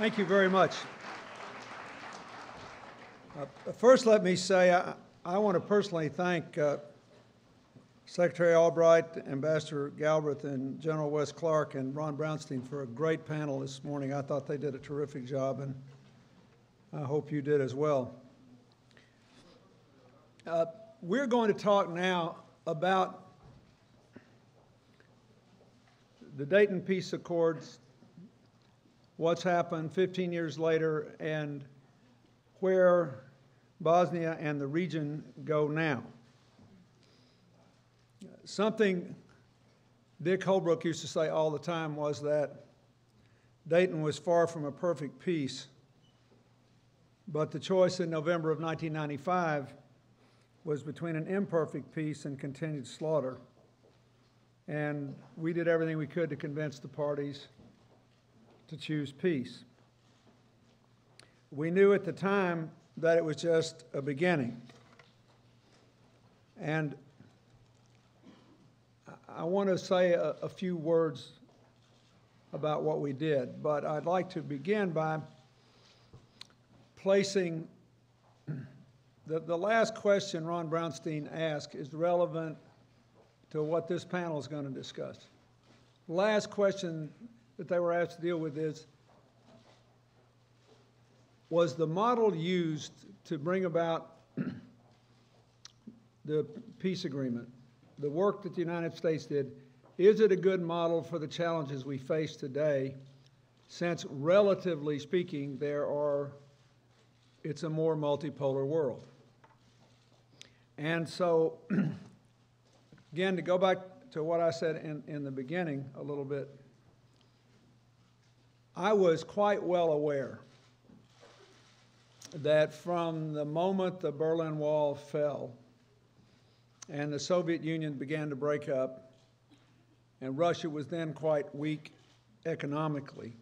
Thank you very much. First, let me say I want to personally thank Secretary Albright, Ambassador Galbraith, and General Wes Clark and Ron Brownstein for a great panel this morning. I thought they did a terrific job, and I hope you did as well. We're going to talk now about the Dayton Peace Accords, what's happened 15 years later, and where Bosnia and the region go now. Something Dick Holbrooke used to say all the time was that Dayton was far from a perfect peace, but the choice in November of 1995 was between an imperfect peace and continued slaughter. And we did everything we could to convince the parties to choose peace. We knew at the time that it was just a beginning. And I want to say a few words about what we did, but I'd like to begin by placing the last question Ron Brownstein asked is relevant to what this panel is going to discuss. Last question that they were asked to deal with is, was the model used to bring about the peace agreement, the work that the United States did, is it a good model for the challenges we face today, since relatively speaking, it's a more multipolar world? And so, again, to go back to what I said in the beginning a little bit, I was quite well aware that from the moment the Berlin Wall fell and the Soviet Union began to break up, and Russia was then quite weak economically.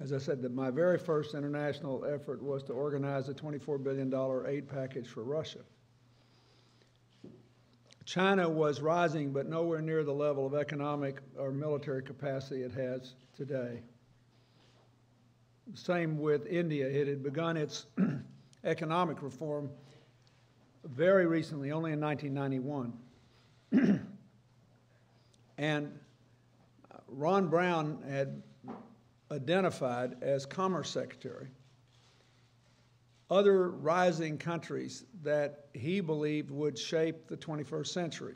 As I said, that my very first international effort was to organize a $24 billion aid package for Russia. China was rising, but nowhere near the level of economic or military capacity it has today. Same with India. It had begun its economic reform very recently, only in 1991. And Ron Brown had identified as Commerce Secretary other rising countries that he believed would shape the 21st century,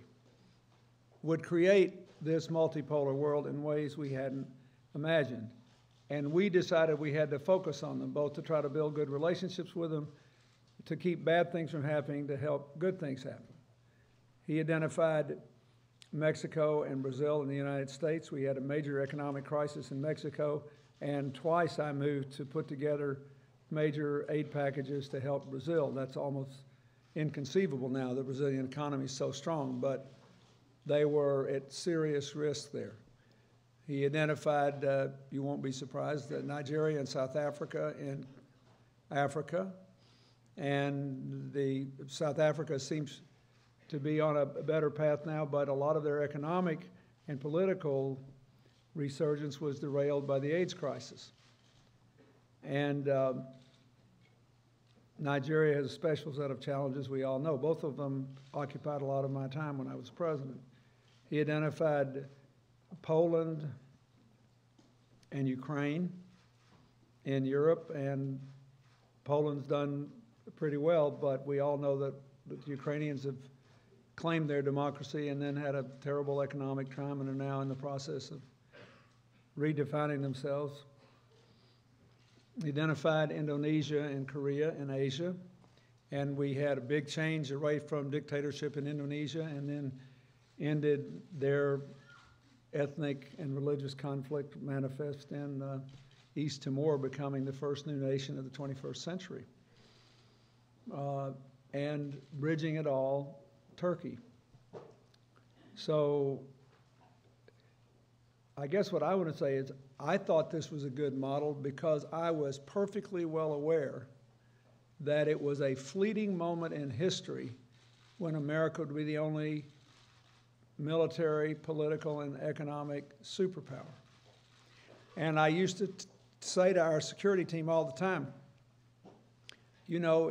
would create this multipolar world in ways we hadn't imagined. And we decided we had to focus on them, both to try to build good relationships with them, to keep bad things from happening, to help good things happen. He identified Mexico and Brazil and the United States. We had a major economic crisis in Mexico, and twice I moved to put together major aid packages to help Brazil. That's almost inconceivable now. The Brazilian economy is so strong, but they were at serious risk there. He identified, you won't be surprised, that Nigeria and South Africa and Africa, and the South Africa seems to be on a better path now, but a lot of their economic and political resurgence was derailed by the AIDS crisis. And Nigeria has a special set of challenges we all know. Both of them occupied a lot of my time when I was president. He identified Poland and Ukraine in Europe, and Poland's done pretty well, but we all know that the Ukrainians have claimed their democracy and then had a terrible economic time and are now in the process of redefining themselves. Identified Indonesia and Korea in Asia, and we had a big change away from dictatorship in Indonesia and then ended their ethnic and religious conflict manifest in East Timor, becoming the first new nation of the 21st century. And bridging it all, Turkey. So I guess what I want to say is I thought this was a good model because I was perfectly well aware that it was a fleeting moment in history when America would be the only military, political, and economic superpower. And I used to say to our security team all the time, you know,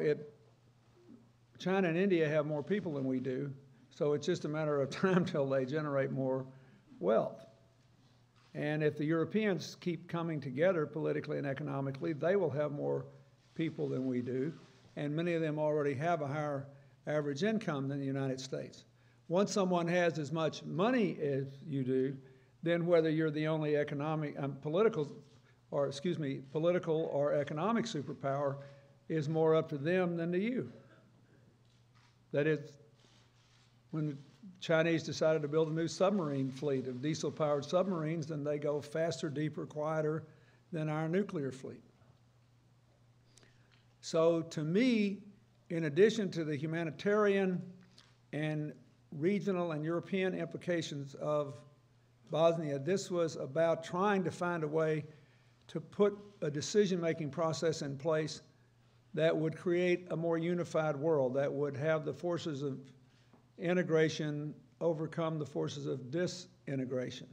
China and India have more people than we do, so it's just a matter of time till they generate more wealth. And if the Europeans keep coming together politically and economically, they will have more people than we do, and many of them already have a higher average income than the United States. Once someone has as much money as you do, then whether you're the only political or economic superpower is more up to them than to you. That is, when the Chinese decided to build a new submarine fleet of diesel-powered submarines, then they go faster, deeper, quieter than our nuclear fleet. So to me, in addition to the humanitarian and regional and European implications of Bosnia, this was about trying to find a way to put a decision-making process in place that would create a more unified world, that would have the forces of integration overcome the forces of disintegration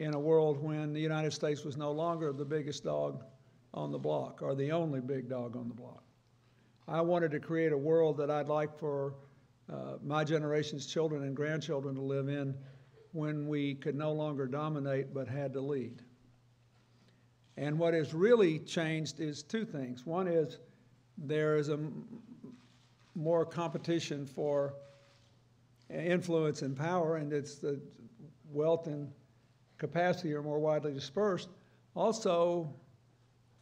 in a world when the United States was no longer the biggest dog on the block or the only big dog on the block. I wanted to create a world that I'd like for my generation's children and grandchildren to live in, when we could no longer dominate but had to lead. And what has really changed is two things. One is there is more competition for influence and power, and it's the wealth and capacity are more widely dispersed. Also,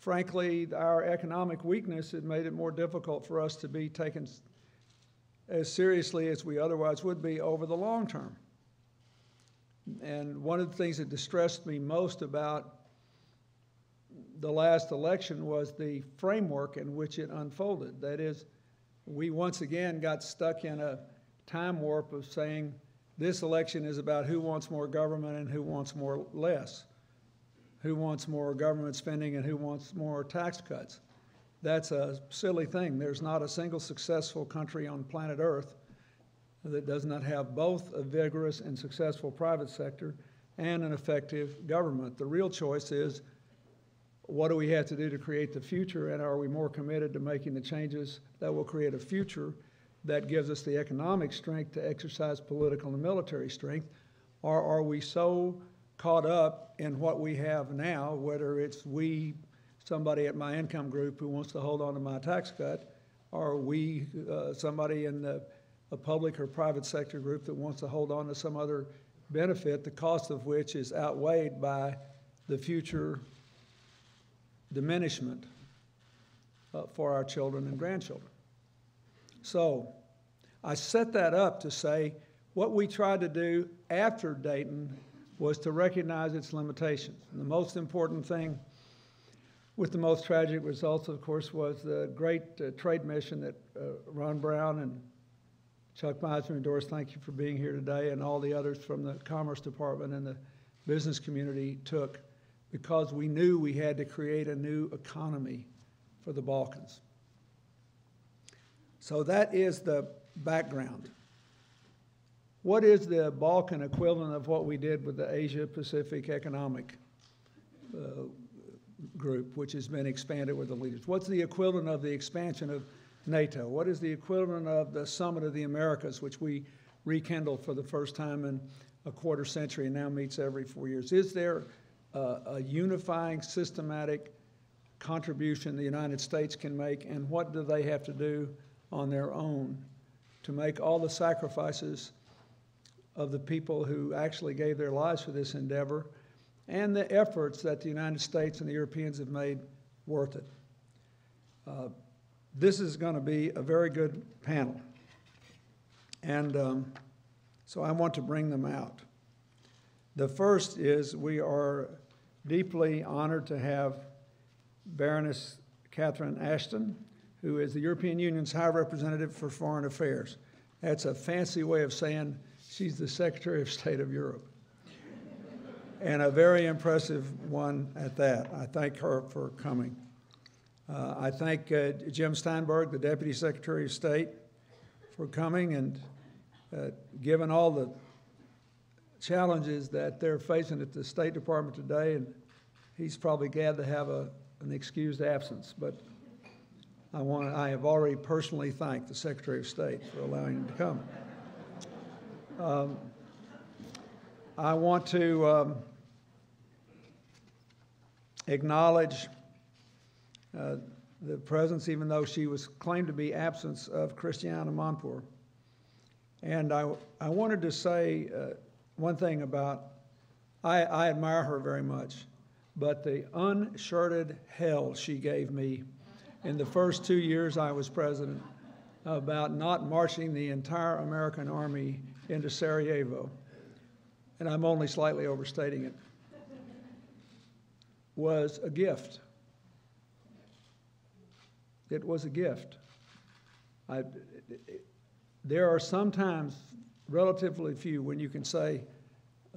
frankly, our economic weakness had made it more difficult for us to be taken as seriously as we otherwise would be over the long term. And one of the things that distressed me most about the last election was the framework in which it unfolded. That is, we once again got stuck in a time warp of saying this election is about who wants more government and who wants more less, who wants more government spending and who wants more tax cuts. That's a silly thing. There's not a single successful country on planet Earth that does not have both a vigorous and successful private sector and an effective government. The real choice is, what do we have to do to create the future, and are we more committed to making the changes that will create a future that gives us the economic strength to exercise political and military strength, or are we so caught up in what we have now, whether it's somebody at my income group who wants to hold on to my tax cut, or somebody in a public or private sector group that wants to hold on to some other benefit, the cost of which is outweighed by the future diminishment for our children and grandchildren. So I set that up to say what we tried to do after Dayton was to recognize its limitations. And the most important thing, with the most tragic results, of course, was the great trade mission that Ron Brown and Chuck Meisner and Doris, thank you for being here today, and all the others from the Commerce Department and the business community took, because we knew we had to create a new economy for the Balkans. So that is the background. What is the Balkan equivalent of what we did with the Asia-Pacific Economic Group, which has been expanded with the leaders? What's the equivalent of the expansion of NATO? What is the equivalent of the Summit of the Americas, which we rekindled for the first time in a quarter century and now meets every 4 years? Is there a unifying, systematic contribution the United States can make, and what do they have to do on their own to make all the sacrifices of the people who actually gave their lives for this endeavor, and the efforts that the United States and the Europeans have made worth it? This is going to be a very good panel, and so I want to bring them out. The first is, we are deeply honored to have Baroness Catherine Ashton, who is the European Union's High Representative for Foreign Affairs. That's a fancy way of saying she's the Secretary of State of Europe, and a very impressive one at that. I thank her for coming. I thank Jim Steinberg, the Deputy Secretary of State, for coming, and given all the challenges that they're facing at the State Department today and he's probably glad to have an excused absence. But I have already personally thanked the Secretary of State for allowing him to come. I want to acknowledge the presence, even though she was claimed to be absent, of Christiane Amanpour. And I wanted to say one thing about, I admire her very much, but the unshirted hell she gave me in the first 2 years I was president about not marching the entire American army into Sarajevo. And I'm only slightly overstating it, was a gift. It was a gift. There are sometimes relatively few when you can say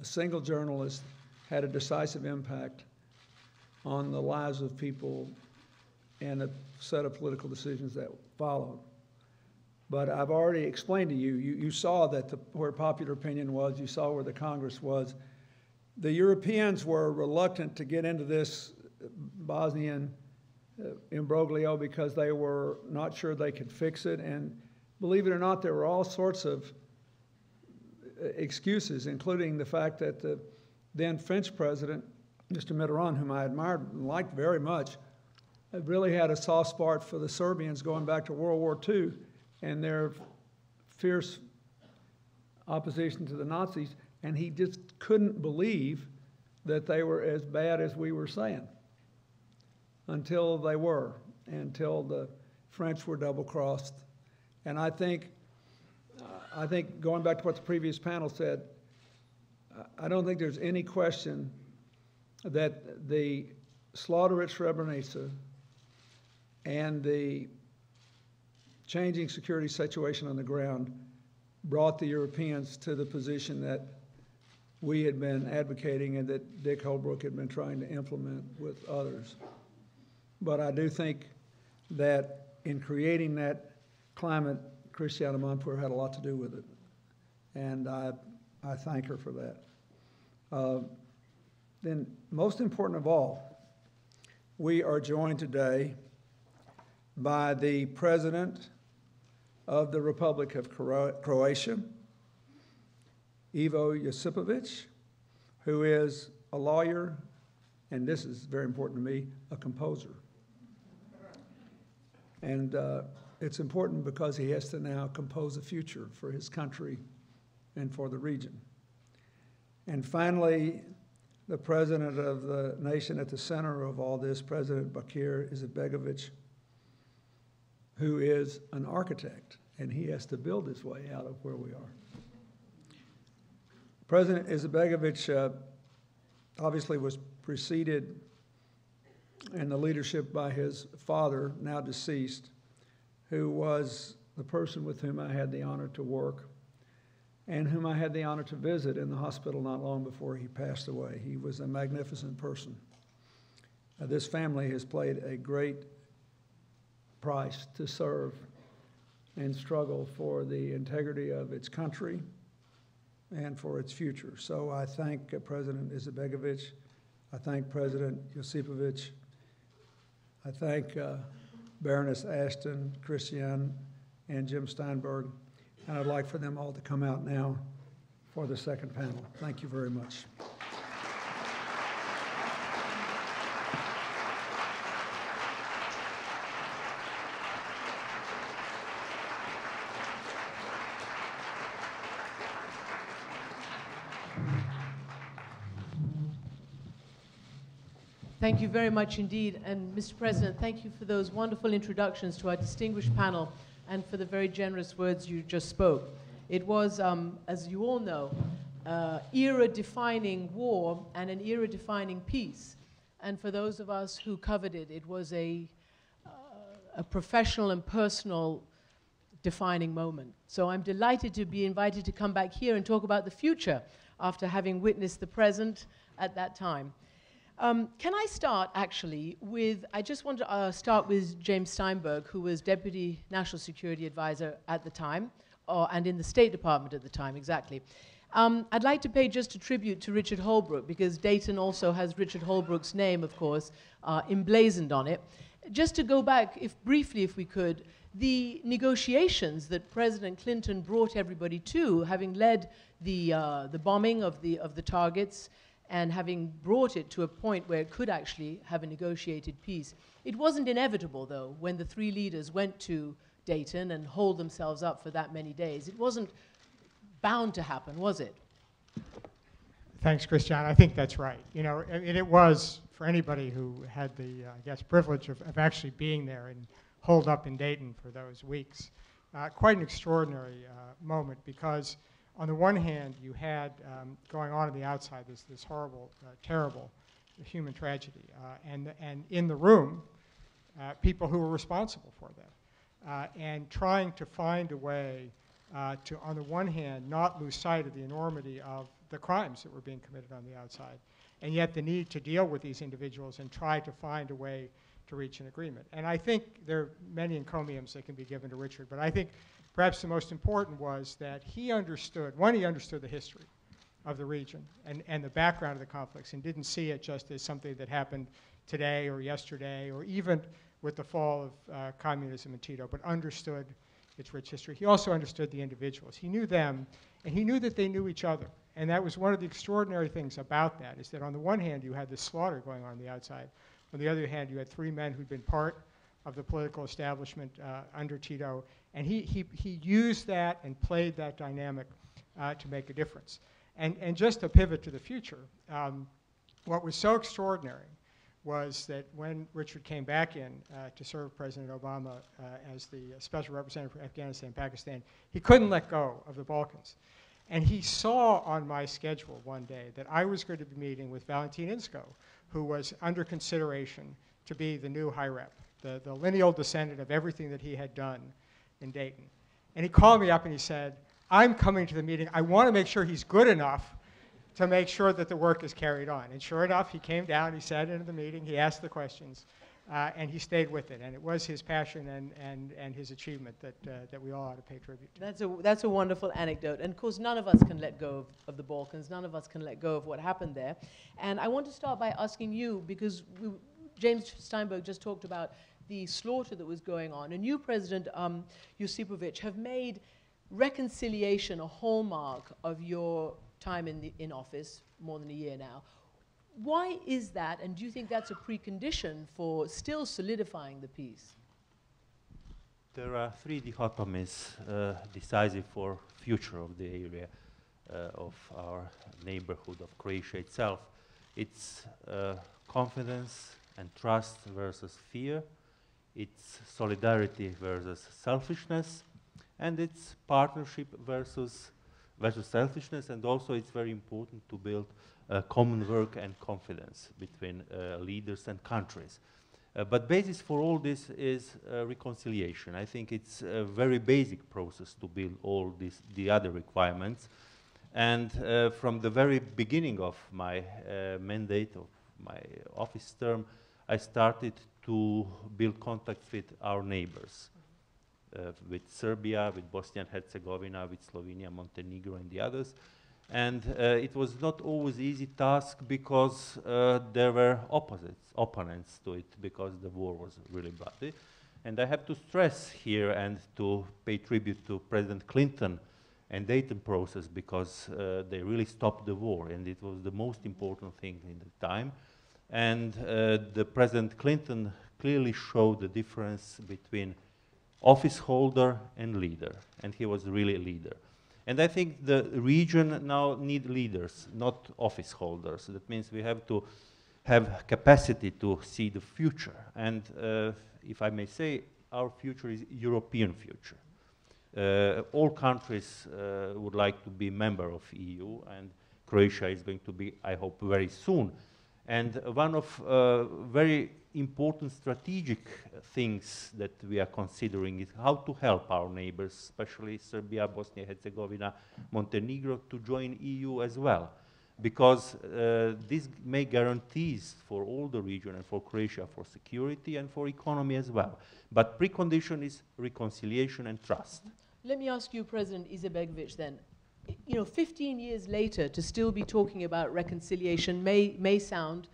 a single journalist had a decisive impact on the lives of people and a set of political decisions that followed. But I've already explained to you, you saw that where popular opinion was, you saw where the Congress was. The Europeans were reluctant to get into this Bosnian imbroglio because they were not sure they could fix it. And believe it or not, there were all sorts of excuses, including the fact that the then French president, Mr. Mitterrand, whom I admired and liked very much, really had a soft spot for the Serbians going back to World War II and their fierce opposition to the Nazis, and he just couldn't believe that they were as bad as we were saying, until they were, until the French were double-crossed. And I think going back to what the previous panel said, I don't think there's any question that the slaughter at Srebrenica and the changing security situation on the ground brought the Europeans to the position that we had been advocating and that Dick Holbrooke had been trying to implement with others. But I do think that in creating that climate, Christiane Amanpour had a lot to do with it. And I thank her for that. Then, most important of all, we are joined today by the President of the Republic of Croatia, Ivo Josipović, who is a lawyer, and this is very important to me, a composer. And it's important because he has to now compose a future for his country and for the region. And finally, the president of the nation at the center of all this, President Bakir Izetbegović, who is an architect, and he has to build his way out of where we are. President Izetbegović obviously was preceded in the leadership by his father, now deceased, who was the person with whom I had the honor to work and whom I had the honor to visit in the hospital not long before he passed away. He was a magnificent person. This family has paid a great price to serve and struggle for the integrity of its country and for its future. So I thank President Izetbegović. I thank President Josipović. I thank Baroness Ashton, Christiane, and Jim Steinberg. And I'd like for them all to come out now for the second panel. Thank you very much. Thank you very much indeed. And Mr. President, thank you for those wonderful introductions to our distinguished panel and for the very generous words you just spoke. It was, as you all know, era-defining war and an era-defining peace. And for those of us who covered it, it was a professional and personal defining moment. So I'm delighted to be invited to come back here and talk about the future after having witnessed the present at that time. Can I start, actually, with, I just want to start with James Steinberg, who was Deputy National Security Advisor at the time, and in the State Department at the time, exactly. I'd like to pay just a tribute to Richard Holbrooke, because Dayton also has Richard Holbrooke's name, of course, emblazoned on it. Just to go back, briefly if we could, the negotiations that President Clinton brought everybody to, having led the bombing of the targets and having brought it to a point where it could actually have a negotiated peace. It wasn't inevitable, though, when the three leaders went to Dayton and hold themselves up for that many days. It wasn't bound to happen, was it? Thanks, Christiane. I think that's right. You know, and it was, for anybody who had the, I guess, privilege of actually being there and holed up in Dayton for those weeks, quite an extraordinary moment, because on the one hand, you had going on the outside this horrible, terrible human tragedy, and in the room, people who were responsible for that, and trying to find a way to, on the one hand, not lose sight of the enormity of the crimes that were being committed on the outside, and yet the need to deal with these individuals and try to find a way to reach an agreement. And I think there are many encomiums that can be given to Richard, but I think perhaps the most important was that he understood, one, he understood the history of the region and the background of the conflicts, and didn't see it just as something that happened today or yesterday or even with the fall of communism in Tito, but understood its rich history. He also understood the individuals. He knew them, and he knew that they knew each other. And that was one of the extraordinary things about that, is that on the one hand, you had this slaughter going on the outside. On the other hand, you had three men who'd been part of the political establishment under Tito, and he used that and played that dynamic to make a difference. And just to pivot to the future, what was so extraordinary was that when Richard came back in to serve President Obama as the special representative for Afghanistan and Pakistan, he couldn't let go of the Balkans. And he saw on my schedule one day that I was going to be meeting with Valentin Insko, who was under consideration to be the new high rep, the lineal descendant of everything that he had done in Dayton. And he called me up and he said, I'm coming to the meeting. I want to make sure he's good enough to make sure that the work is carried on. And sure enough, he came down, he sat into the meeting, he asked the questions, and he stayed with it. And it was his passion and his achievement that we all ought to pay tribute to. That's a wonderful anecdote. And of course, none of us can let go of the Balkans. None of us can let go of what happened there. And I want to start by asking you, because James Steinberg just talked about the slaughter that was going on. And you, President Josipović, have made reconciliation a hallmark of your time in office, more than a year now. Why is that, and do you think that's a precondition for still solidifying the peace? There are three dichotomies decisive for future of the area of our neighborhood of Croatia itself. It's confidence and trust versus fear, it's solidarity versus selfishness, and it's partnership versus selfishness, and also it's very important to build common work and confidence between leaders and countries. But basis for all this is reconciliation. I think it's a very basic process to build all the other requirements. And from the very beginning of my mandate, of my office term, I started to build contacts with our neighbors. With Serbia, with Bosnia and Herzegovina, with Slovenia, Montenegro, and the others. And it was not always easy task, because there were opponents to it, because the war was really bloody. And I have to stress here and to pay tribute to President Clinton and Dayton process, because they really stopped the war, and it was the most important thing in the time. And the President Clinton clearly showed the difference between office holder and leader, and he was really a leader. And I think the region now needs leaders, not office holders. That means we have to have capacity to see the future. And if I may say, our future is European future. All countries would like to be member of EU, and Croatia is going to be, I hope, very soon. And one of very important strategic things that we are considering is how to help our neighbors, especially Serbia, Bosnia, Herzegovina, Montenegro, to join EU as well. Because this makes guarantees for all the region and for Croatia, for security and for economy as well. But precondition is reconciliation and trust. Let me ask you, President Izetbegović, then, you know, 15 years later, to still be talking about reconciliation may sound,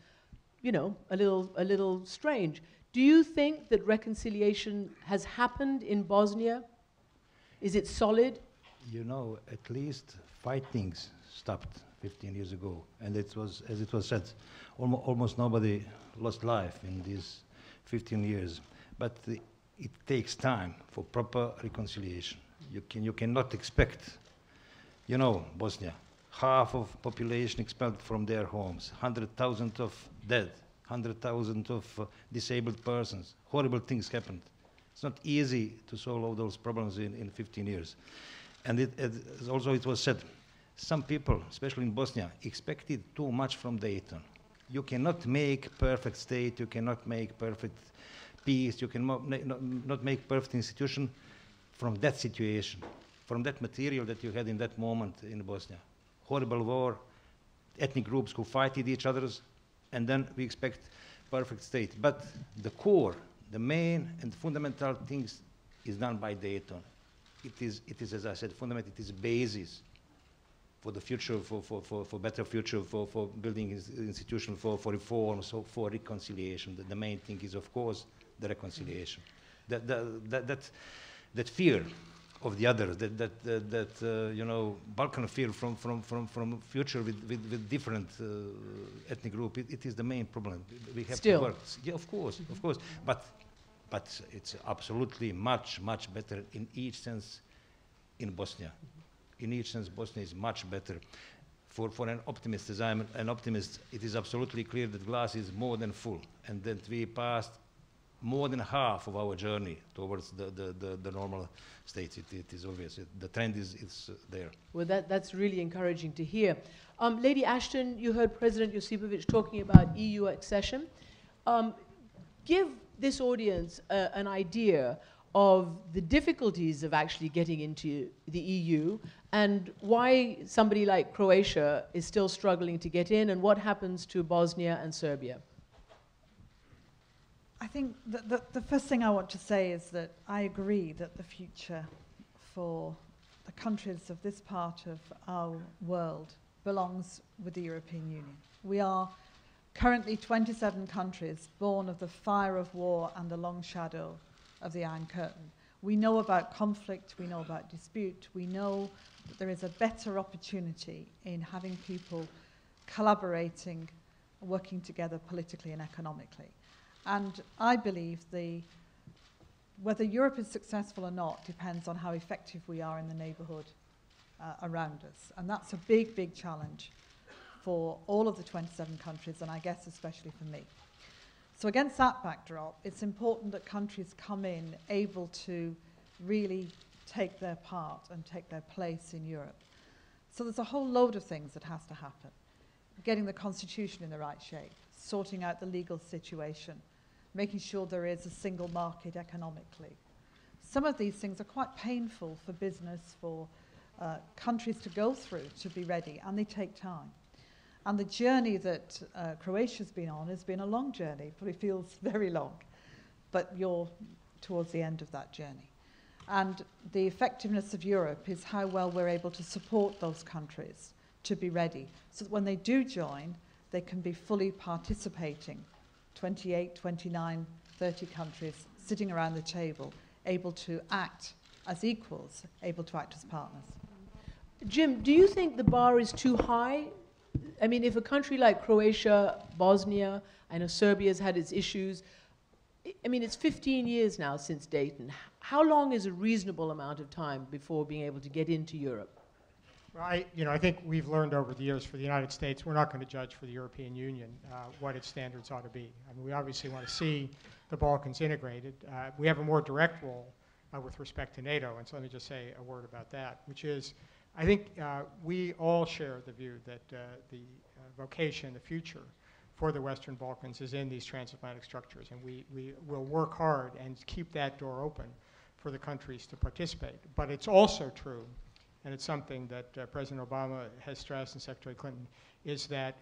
you know, a little strange. Do you think that reconciliation has happened in Bosnia? Is it solid? You know, at least fightings stopped 15 years ago, and it was, as it was said, almost nobody lost life in these 15 years. But it takes time for proper reconciliation. You cannot expect, you know, Bosnia, half of population expelled from their homes, 100,000 of dead, 100,000 of disabled persons. Horrible things happened. It's not easy to solve all those problems in 15 years. And it was said, some people, especially in Bosnia, expected too much from Dayton. You cannot make perfect state, you cannot make perfect peace, you cannot make perfect institution from that situation, from that material that you had in that moment in Bosnia. Horrible war, ethnic groups who fight each other, and then we expect perfect state. But the core, the main and fundamental things is done by Dayton. It is, as I said, fundamental, it is basis for the future, for better future, for building institutions, for reform, so for reconciliation. The main thing is, of course, the reconciliation. That fear of the other, that you know, Balkan fear from future with different ethnic group, it is the main problem. We have to work. Yeah, of course, of course. But it's absolutely much better in each sense in Bosnia. In each sense, Bosnia is much better. For an optimist, as I'm an optimist, it is absolutely clear that glass is more than full, and that we passed more than half of our journey towards the normal states. It is obvious. The trend is there. Well, that's really encouraging to hear. Lady Ashton, you heard President Josipović talking about EU accession. Give this audience an idea of the difficulties of actually getting into the EU and why somebody like Croatia is still struggling to get in, and what happens to Bosnia and Serbia. I think the first thing I want to say is that I agree that the future for the countries of this part of our world belongs with the European Union. We are currently 27 countries born of the fire of war and the long shadow of the Iron Curtain. We know about conflict, we know about dispute, we know that there is a better opportunity in having people collaborating, working together politically and economically. And I believe whether Europe is successful or not depends on how effective we are in the neighborhood around us. And that's a big, big challenge for all of the 27 countries, and I guess especially for me. So against that backdrop, it's important that countries come in able to really take their part and take their place in Europe. So there's a whole load of things that has to happen. Getting the constitution in the right shape, sorting out the legal situation, making sure there is a single market economically. Some of these things are quite painful for business, for countries to go through to be ready, and they take time. And the journey that Croatia's been on has been a long journey, but it feels very long. But you're towards the end of that journey. And the effectiveness of Europe is how well we're able to support those countries to be ready, so that when they do join, they can be fully participating, 28, 29, 30 countries sitting around the table, able to act as equals, able to act as partners. Jim, do you think the bar is too high? I mean, if a country like Croatia, Bosnia, I know Serbia's had its issues, I mean, it's 15 years now since Dayton. How long is a reasonable amount of time before being able to get into Europe? Well, I think we've learned over the years for the United States, we're not going to judge for the European Union what its standards ought to be. I mean, we obviously want to see the Balkans integrated. We have a more direct role with respect to NATO, and so let me just say a word about that, which is, I think we all share the view that the vocation, the future for the Western Balkans is in these transatlantic structures, and we will work hard and keep that door open for the countries to participate. But it's also true, and it's something that President Obama has stressed and Secretary Clinton, is that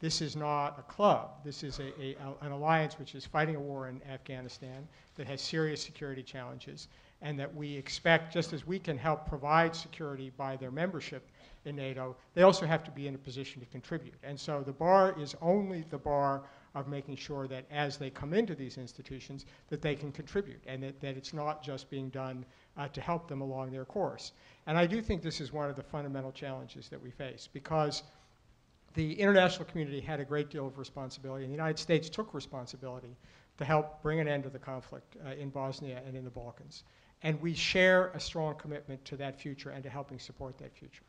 this is not a club. This is an alliance which is fighting a war in Afghanistan that has serious security challenges and that we expect, just as we can help provide security by their membership in NATO, they also have to be in a position to contribute. And so the bar is only the bar of making sure that as they come into these institutions, that they can contribute, and that it's not just being done to help them along their course. And I do think this is one of the fundamental challenges that we face, because the international community had a great deal of responsibility, and the United States took responsibility to help bring an end to the conflict in Bosnia and in the Balkans. And we share a strong commitment to that future and to helping support that future.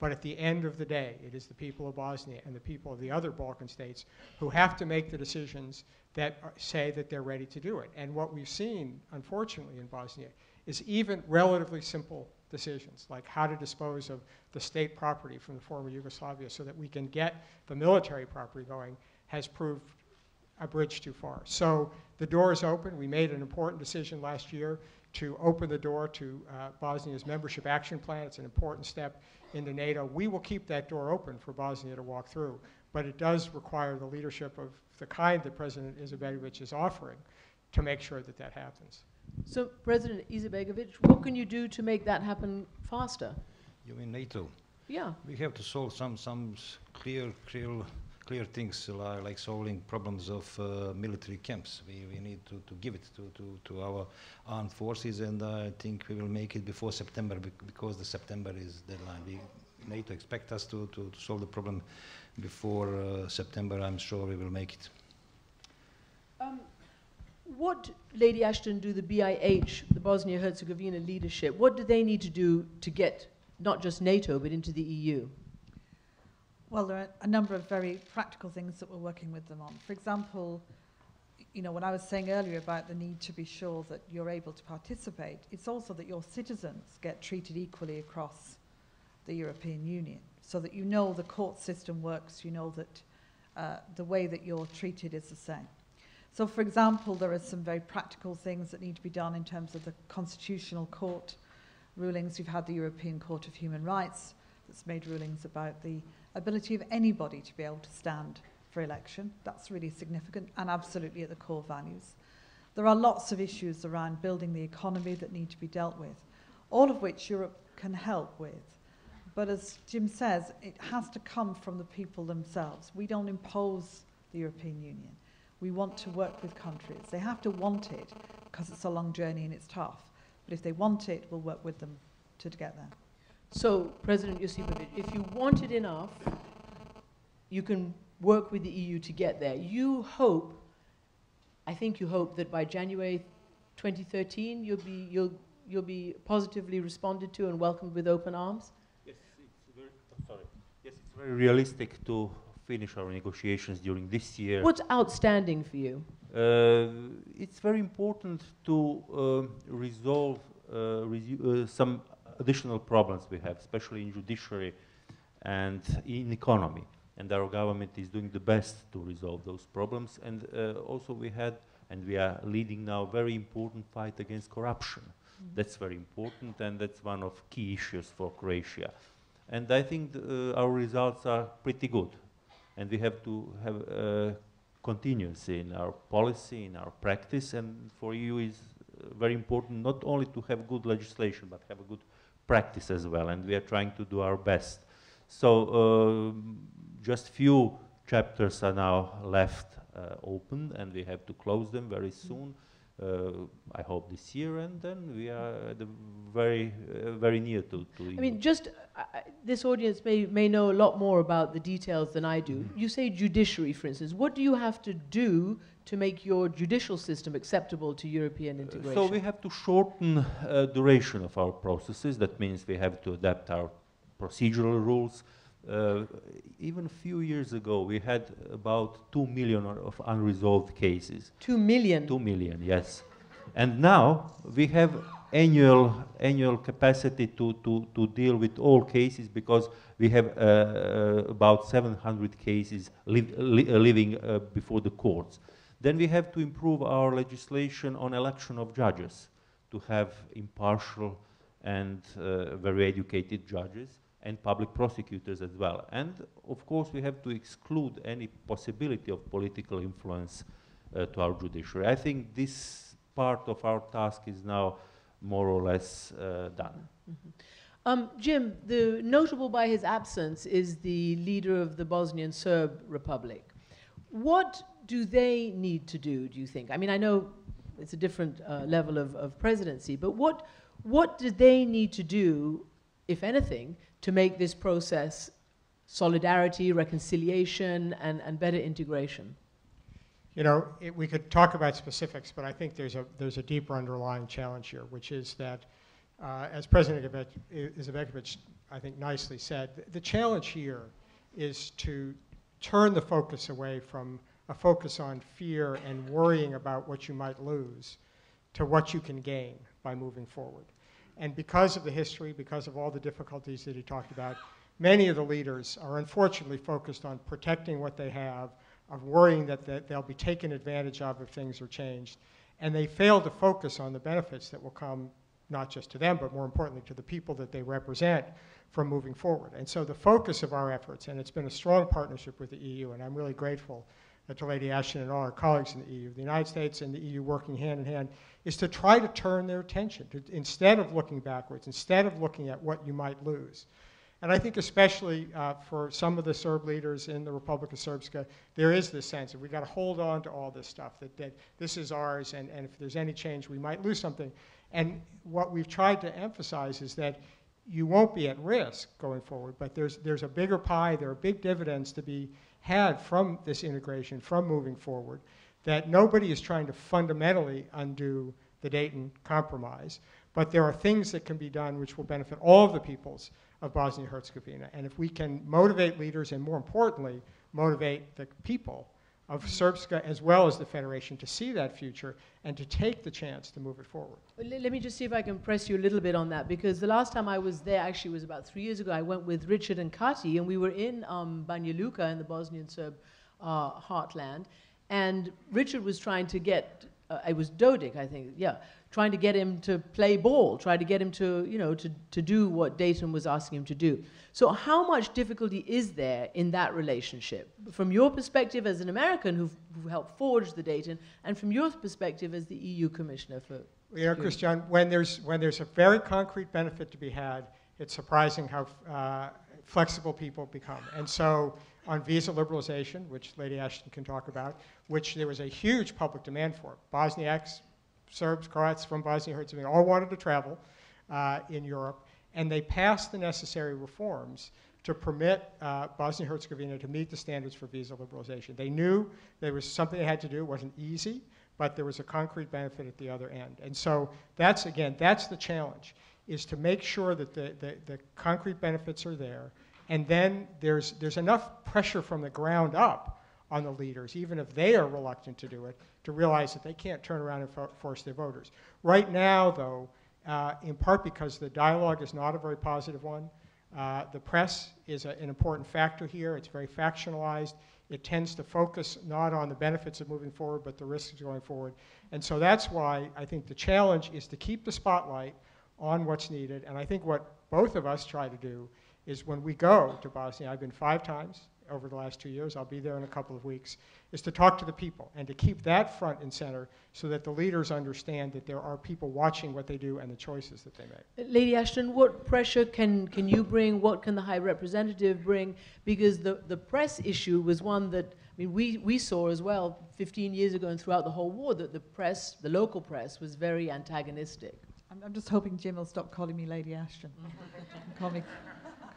But at the end of the day, it is the people of Bosnia and the people of the other Balkan states who have to make the decisions that say that they're ready to do it. And what we've seen, unfortunately, in Bosnia is even relatively simple decisions, like how to dispose of the state property from the former Yugoslavia so that we can get the military property going, has proved a bridge too far. So the door is open. We made an important decision last year to open the door to Bosnia's membership action plan. It's an important step into NATO. We will keep that door open for Bosnia to walk through, but it does require the leadership of the kind that President Izetbegović is offering to make sure that that happens. So, President Izetbegović, what can you do to make that happen faster? You mean NATO? Yeah. We have to solve some clear things, like solving problems of military camps. We need to give it to our armed forces, and I think we will make it before September, because the September is deadline. NATO expect us to solve the problem before September. I'm sure we will make it. What, Lady Ashton, do the BIH, the Bosnia-Herzegovina leadership, what do they need to do to get not just NATO but into the EU? Well, there are a number of very practical things that we're working with them on. For example, you know, when I was saying earlier about the need to be sure that you're able to participate, it's also that your citizens get treated equally across the European Union, so that you know the court system works, you know that the way that you're treated is the same. So, for example, there are some very practical things that need to be done in terms of the constitutional court rulings. We've had the European Court of Human Rights that's made rulings about the ability of anybody to be able to stand for election. That's really significant and absolutely at the core values. There are lots of issues around building the economy that need to be dealt with, all of which Europe can help with. But as Jim says, it has to come from the people themselves. We don't impose the European Union. We want to work with countries. They have to want it, because it's a long journey and it's tough. But if they want it, we'll work with them to get there. So, President Josipović, if you want it enough, you can work with the EU to get there. You hope, I think you hope, that by January 2013 you'll be positively responded to and welcomed with open arms? Yes, it's very, it's very realistic to finish our negotiations during this year. What's outstanding for you? It's very important to resolve some additional problems we have, especially in judiciary and in economy. And our government is doing the best to resolve those problems. And also we had, and we are leading now, a very important fight against corruption. Mm-hmm. That's very important, and that's one of key issues for Croatia. And I think our results are pretty good. And we have to have continuity in our policy, in our practice. And for you is very important not only to have good legislation, but have a good practice as well, and we are trying to do our best. So just few chapters are now left open, and we have to close them very soon, I hope this year, and then we are at the very near to I mean, just this audience may know a lot more about the details than I do. You say judiciary, for instance. What do you have to do to make your judicial system acceptable to European integration? So we have to shorten duration of our processes. That means we have to adapt our procedural rules. Even a few years ago, we had about 2 million of unresolved cases. 2 million? 2 million, yes. And now we have annual capacity to deal with all cases, because we have about 700 cases living before the courts. Then we have to improve our legislation on election of judges, to have impartial and very educated judges and public prosecutors as well. And of course we have to exclude any possibility of political influence to our judiciary. I think this part of our task is now more or less done. Mm-hmm. Jim, the notable by his absence is the leader of the Bosnian Serb Republic. What do they need to do you think? I mean, I know it's a different level of presidency, but what do they need to do, if anything, to make this process solidarity, reconciliation, and better integration? You know, we could talk about specifics, but I think there's a deeper underlying challenge here, which is that, as President Izetbegović, I think, nicely said, the challenge here is to turn the focus away from a focus on fear and worrying about what you might lose to what you can gain by moving forward. And because of the history, because of all the difficulties that he talked about, many of the leaders are unfortunately focused on protecting what they have, of worrying that they'll be taken advantage of if things are changed, and they fail to focus on the benefits that will come not just to them, but more importantly to the people that they represent from moving forward. And so the focus of our efforts, and it's been a strong partnership with the EU, and I'm really grateful to Lady Ashton and all our colleagues in the EU, the United States and the EU working hand in hand, is to try to turn their attention, instead of looking backwards, instead of looking at what you might lose. And I think especially for some of the Serb leaders in the Republic of Srpska, there is this sense that we've got to hold on to all this stuff, that this is ours, and if there's any change, we might lose something. And what we've tried to emphasize is that you won't be at risk going forward, but there's a bigger pie, there are big dividends to be had from this integration, from moving forward, that nobody is trying to fundamentally undo the Dayton Compromise, but there are things that can be done which will benefit all of the peoples of Bosnia and Herzegovina. And if we can motivate leaders, and more importantly, motivate the people of Srpska as well as the Federation to see that future and to take the chance to move it forward. Let me just see if I can press you a little bit on that, because the last time I was there actually was about 3 years ago. I went with Richard and Kati, and we were in Banja Luka in the Bosnian Serb heartland, and Richard was trying to get, it was Dodik, I think, yeah, trying to get him to play ball, trying to get him to, you know, to do what Dayton was asking him to do. So how much difficulty is there in that relationship? From your perspective as an American who helped forge the Dayton, and from your perspective as the EU Commissioner for... You know, Christiane, when there's a very concrete benefit to be had, it's surprising how flexible people become. And so on visa liberalization, which Lady Ashton can talk about, which there was a huge public demand for, Bosniaks, Serbs, Croats from Bosnia and Herzegovina all wanted to travel in Europe, and they passed the necessary reforms to permit Bosnia and Herzegovina to meet the standards for visa liberalization. They knew there was something they had to do. It wasn't easy, but there was a concrete benefit at the other end. And so that's, again, that's the challenge, is to make sure that the concrete benefits are there, and then there's enough pressure from the ground up on the leaders, even if they are reluctant to do it, to realize that they can't turn around and force their voters. Right now, though, in part because the dialogue is not a very positive one, the press is an important factor here. It's very factionalized. It tends to focus not on the benefits of moving forward, but the risks of going forward. And so that's why I think the challenge is to keep the spotlight on what's needed. And I think what both of us try to do is when we go to Bosnia, I've been 5 times, over the last 2 years, I'll be there in a couple of weeks, is to talk to the people and to keep that front and center so that the leaders understand that there are people watching what they do and the choices that they make. Lady Ashton, what pressure can you bring? What can the High Representative bring? Because the press issue was one that, I mean, we saw as well 15 years ago and throughout the whole war that the press, the local press, was very antagonistic. I'm just hoping Jim will stop calling me Lady Ashton. Call me...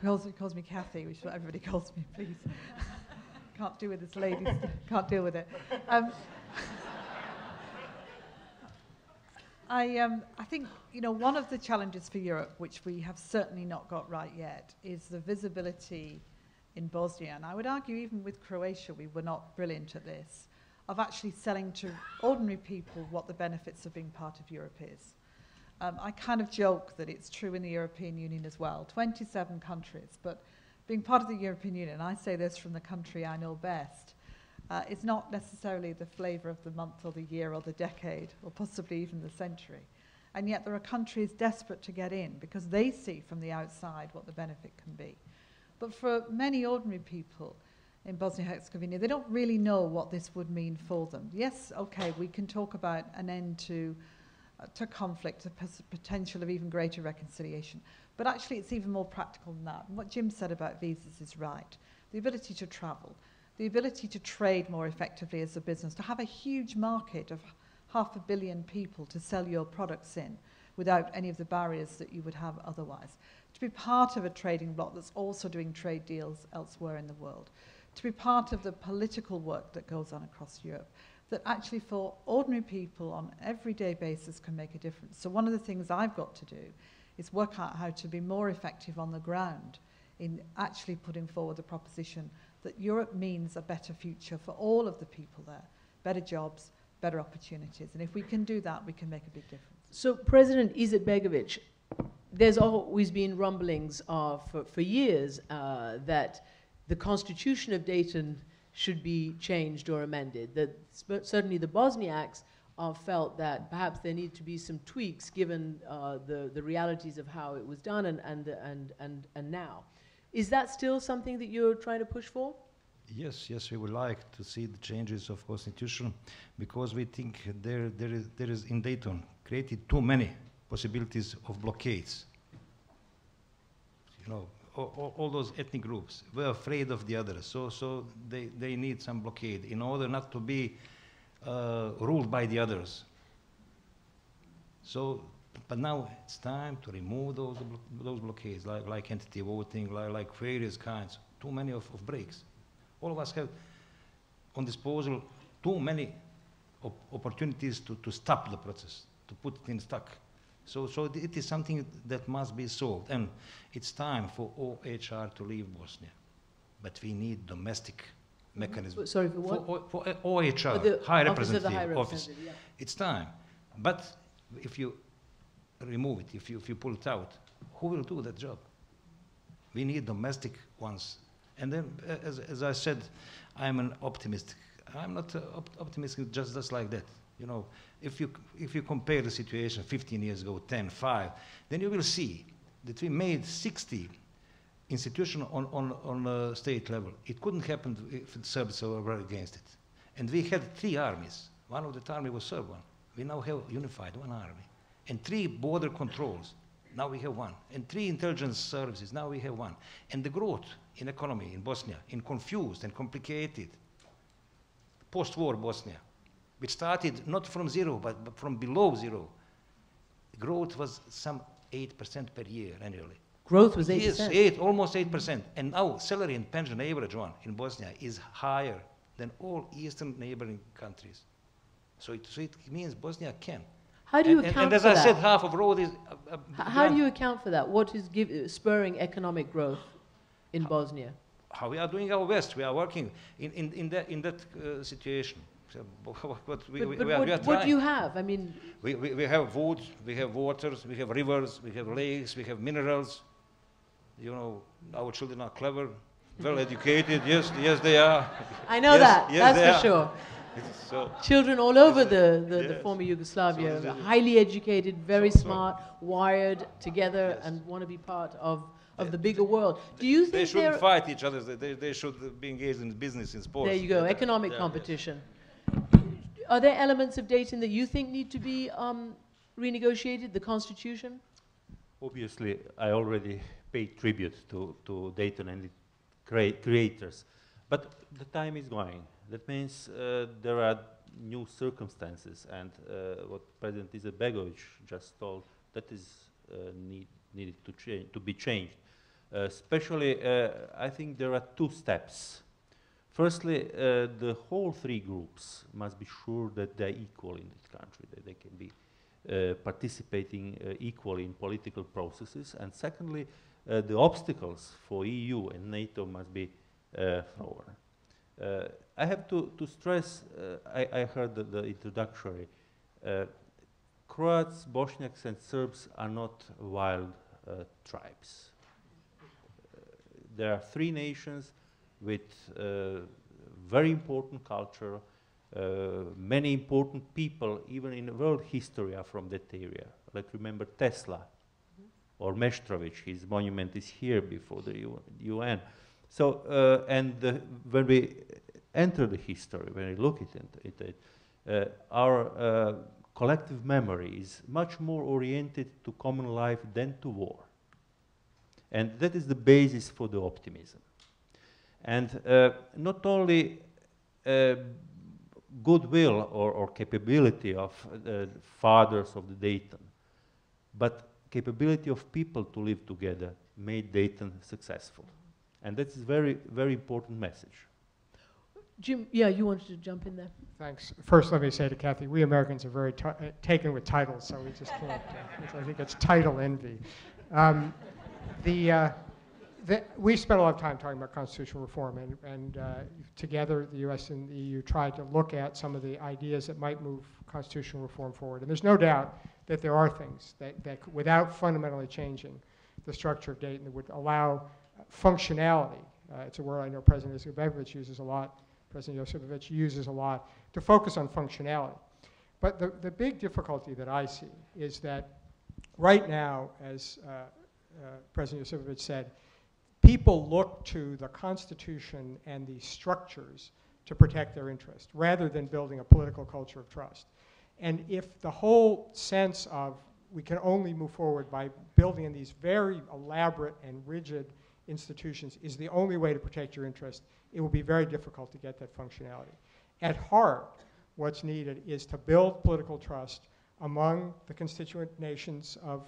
Calls me Kathy, which is what everybody calls me, please. Can't deal with this, ladies. Can't deal with it. I think, you know, one of the challenges for Europe, which we have certainly not got right yet, is the visibility in Bosnia, and I would argue even with Croatia we were not brilliant at this, of actually selling to ordinary people what the benefits of being part of Europe is. I kind of joke that it's true in the European Union as well, 27 countries, but being part of the European Union, I say this from the country I know best, it's not necessarily the flavour of the month or the year or the decade or possibly even the century. And yet there are countries desperate to get in because they see from the outside what the benefit can be. But for many ordinary people in Bosnia and Herzegovina, they don't really know what this would mean for them. Yes, okay, we can talk about an end to to conflict, a potential of even greater reconciliation. But actually, it's even more practical than that. And what Jim said about visas is right. The ability to travel, the ability to trade more effectively as a business, to have a huge market of 500 million people to sell your products in without any of the barriers that you would have otherwise, to be part of a trading bloc that's also doing trade deals elsewhere in the world, to be part of the political work that goes on across Europe, that actually for ordinary people on an everyday basis can make a difference. So one of the things I've got to do is work out how to be more effective on the ground in actually putting forward the proposition that Europe means a better future for all of the people there, better jobs, better opportunities. And if we can do that, we can make a big difference. So President Izetbegović, there's always been rumblings for years that the Constitution of Dayton should be changed or amended. That certainly the Bosniaks felt that perhaps there need to be some tweaks given the realities of how it was done and now. Is that still something that you're trying to push for? Yes, yes, we would like to see the changes of constitution, because we think there is in Dayton created too many possibilities of blockades. You know, all those ethnic groups were afraid of the others, so they need some blockade in order not to be ruled by the others. So, but now it's time to remove those blockades, like entity voting, like various kinds. Too many of breaks. All of us have on disposal too many opportunities to stop the process, to put it in stuck. So it is something that must be solved. And it's time for OHR to leave Bosnia. But we need domestic mechanisms. Sorry, for what? For OHR, the High Representative Office. Yeah. It's time. But if you remove it, if you pull it out, who will do that job? We need domestic ones. And then, as I said, I'm an optimist. I'm not optimistic just like that. You know, if you compare the situation 15 years ago, 10, 5, then you will see that we made 60 institutions on state level. It couldn't happen if the Serbs were against it. And we had 3 armies. One of the army was Serb one. We now have unified one army. And 3 border controls. Now we have 1. And 3 intelligence services. Now we have 1. And the growth in economy in Bosnia, in confused and complicated post-war Bosnia, which started not from zero, but from below zero. Growth was some 8% per year annually. Growth was 8%? Yes, almost 8%. And now salary and pension average one in Bosnia is higher than all eastern neighboring countries. So it means Bosnia can. How do you account for that? And as I said, half of road is... How do you account for that? What is spurring economic growth in Bosnia? How we are doing our best. We are working in that situation. So what do you have? I mean, we have wood, we have waters, we have rivers, we have lakes, we have minerals. You know, our children are clever, well educated. Yes, they are. I know that. Yes, that's for sure. So, children all over the former Yugoslavia, so highly educated, very smart, wired together, and want to be part of the bigger world. Do you think they shouldn't fight each other? They should be engaged in business, in sports. There you go, economic competition. Yes. Are there elements of Dayton that you think need to be renegotiated, the Constitution? Obviously, I already paid tribute to Dayton and the creators. But the time is going. That means there are new circumstances. And what President Izetbegović just told, that is needed to be changed. Especially, I think there are 2 steps. Firstly, the whole 3 groups must be sure that they're equal in this country, that they can be participating equally in political processes. And secondly, the obstacles for EU and NATO must be thrown. I have to stress, I heard the introductory, Croats, Bosniaks and Serbs are not wild tribes. There are 3 nations with very important culture, many important people, even in world history, are from that area. Like remember Tesla or Meštrović, his monument is here before the UN. So, when we enter the history, when we look at it, our collective memory is much more oriented to common life than to war. And that is the basis for the optimism. And not only goodwill or capability of fathers of the Dayton, but capability of people to live together made Dayton successful. And that's a very, very important message. Jim, yeah, you wanted to jump in there. Thanks. First, let me say to Kathy, we Americans are very taken with titles, so we just can't. I think it's title envy. We spent a lot of time talking about constitutional reform, and together the U.S. and the EU tried to look at some of the ideas that might move constitutional reform forward. And there's no doubt that there are things that without fundamentally changing the structure of Dayton, that would allow functionality. It's a word I know President Izetbegović uses a lot. President Josipović uses a lot to focus on functionality. But the big difficulty that I see is that right now, as President Josipović said, people look to the Constitution and the structures to protect their interest, rather than building a political culture of trust. And if the whole sense of we can only move forward by building in these very elaborate and rigid institutions is the only way to protect your interest, it will be very difficult to get that functionality. At heart, what's needed is to build political trust among the constituent nations of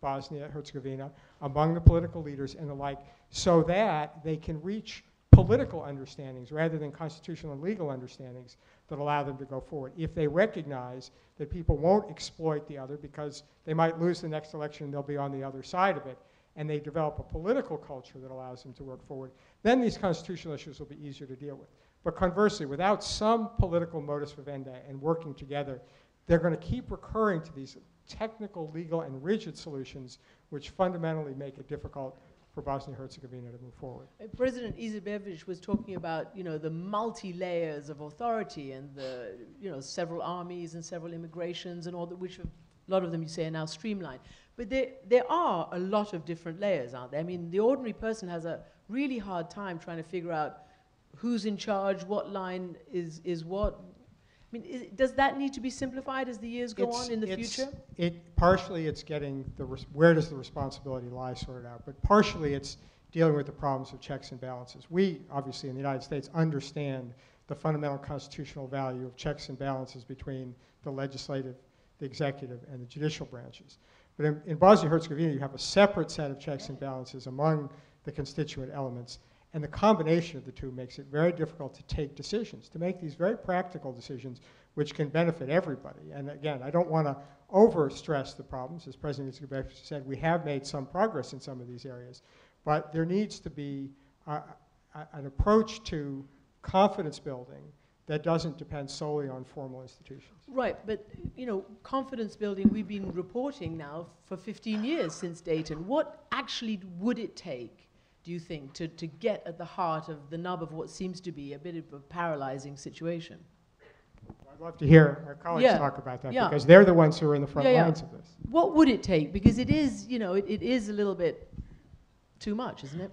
Bosnia-Herzegovina, among the political leaders and the like, so that they can reach political understandings rather than constitutional and legal understandings that allow them to go forward. If they recognize that people won't exploit the other because they might lose the next election and they'll be on the other side of it, and they develop a political culture that allows them to work forward, then these constitutional issues will be easier to deal with. But conversely, without some political modus vivendi and working together, they're going to keep recurring to these technical, legal, and rigid solutions, which fundamentally make it difficult for Bosnia-Herzegovina to move forward. President Izetbegović was talking about, you know, the multi-layers of authority and the, you know, several armies and several immigrations and all that, which a lot of them, you say, are now streamlined. But there are a lot of different layers, aren't there? I mean, the ordinary person has a really hard time trying to figure out who's in charge, what line is what. I mean, does that need to be simplified as the years go on in the future? Partially it's getting where does the responsibility lie sorted out, but partially it's dealing with the problems of checks and balances. We, obviously, in the United States understand the fundamental constitutional value of checks and balances between the legislative, the executive, and the judicial branches. But in Bosnia-Herzegovina, you have a separate set of checks and balances among the constituent elements, and the combination of the two makes it very difficult to take decisions, to make these very practical decisions which can benefit everybody. And again, I don't want to over-stress the problems. As President Izetbegović said, we have made some progress in some of these areas, but there needs to be an approach to confidence building that doesn't depend solely on formal institutions. Right, but you know, confidence building, we've been reporting now for 15 years since Dayton. What actually would it take, do you think, to get at the heart of the nub of what seems to be a bit of a paralyzing situation? Well, I'd love to hear our colleagues talk about that, because they're the ones who are in the front lines of this. What would it take? Because it is, you know, it is a little bit too much, isn't it?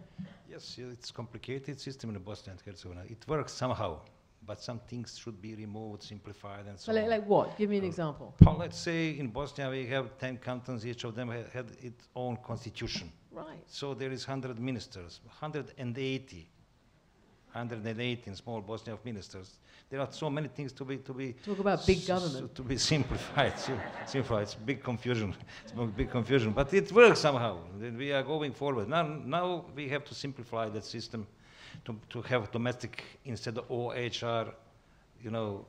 Yes, it's a complicated system in Bosnia and Herzegovina. It works somehow, but some things should be removed, simplified, and so on. Like what? Give me an example. Well, let's say in Bosnia we have 10 cantons. Each of them had its own constitution. Right. So there is 100 ministers, 180 in small Bosnia of ministers. There are so many things to be talk about big government. To be simplified. Simplified. It's big confusion. It's big confusion. But it works somehow. We are going forward. Now we have to simplify that system. To have domestic instead of OHR, you know,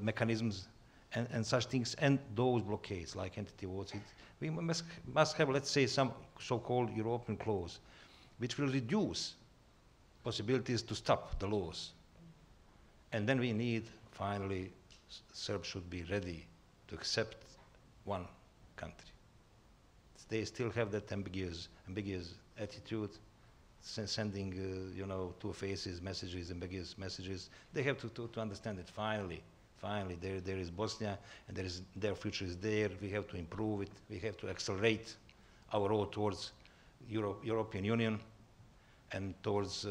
mechanisms and such things, and those blockades like entity votes. We must have, let's say, some so-called European clause, which will reduce possibilities to stop the laws. And then we need, finally, Serbs should be ready to accept one country. They still have that ambiguous attitude, sending, you know, two faces messages and ambiguous messages. They have to understand it. Finally, there is Bosnia, and their future is there. We have to improve it. We have to accelerate our road towards European Union and towards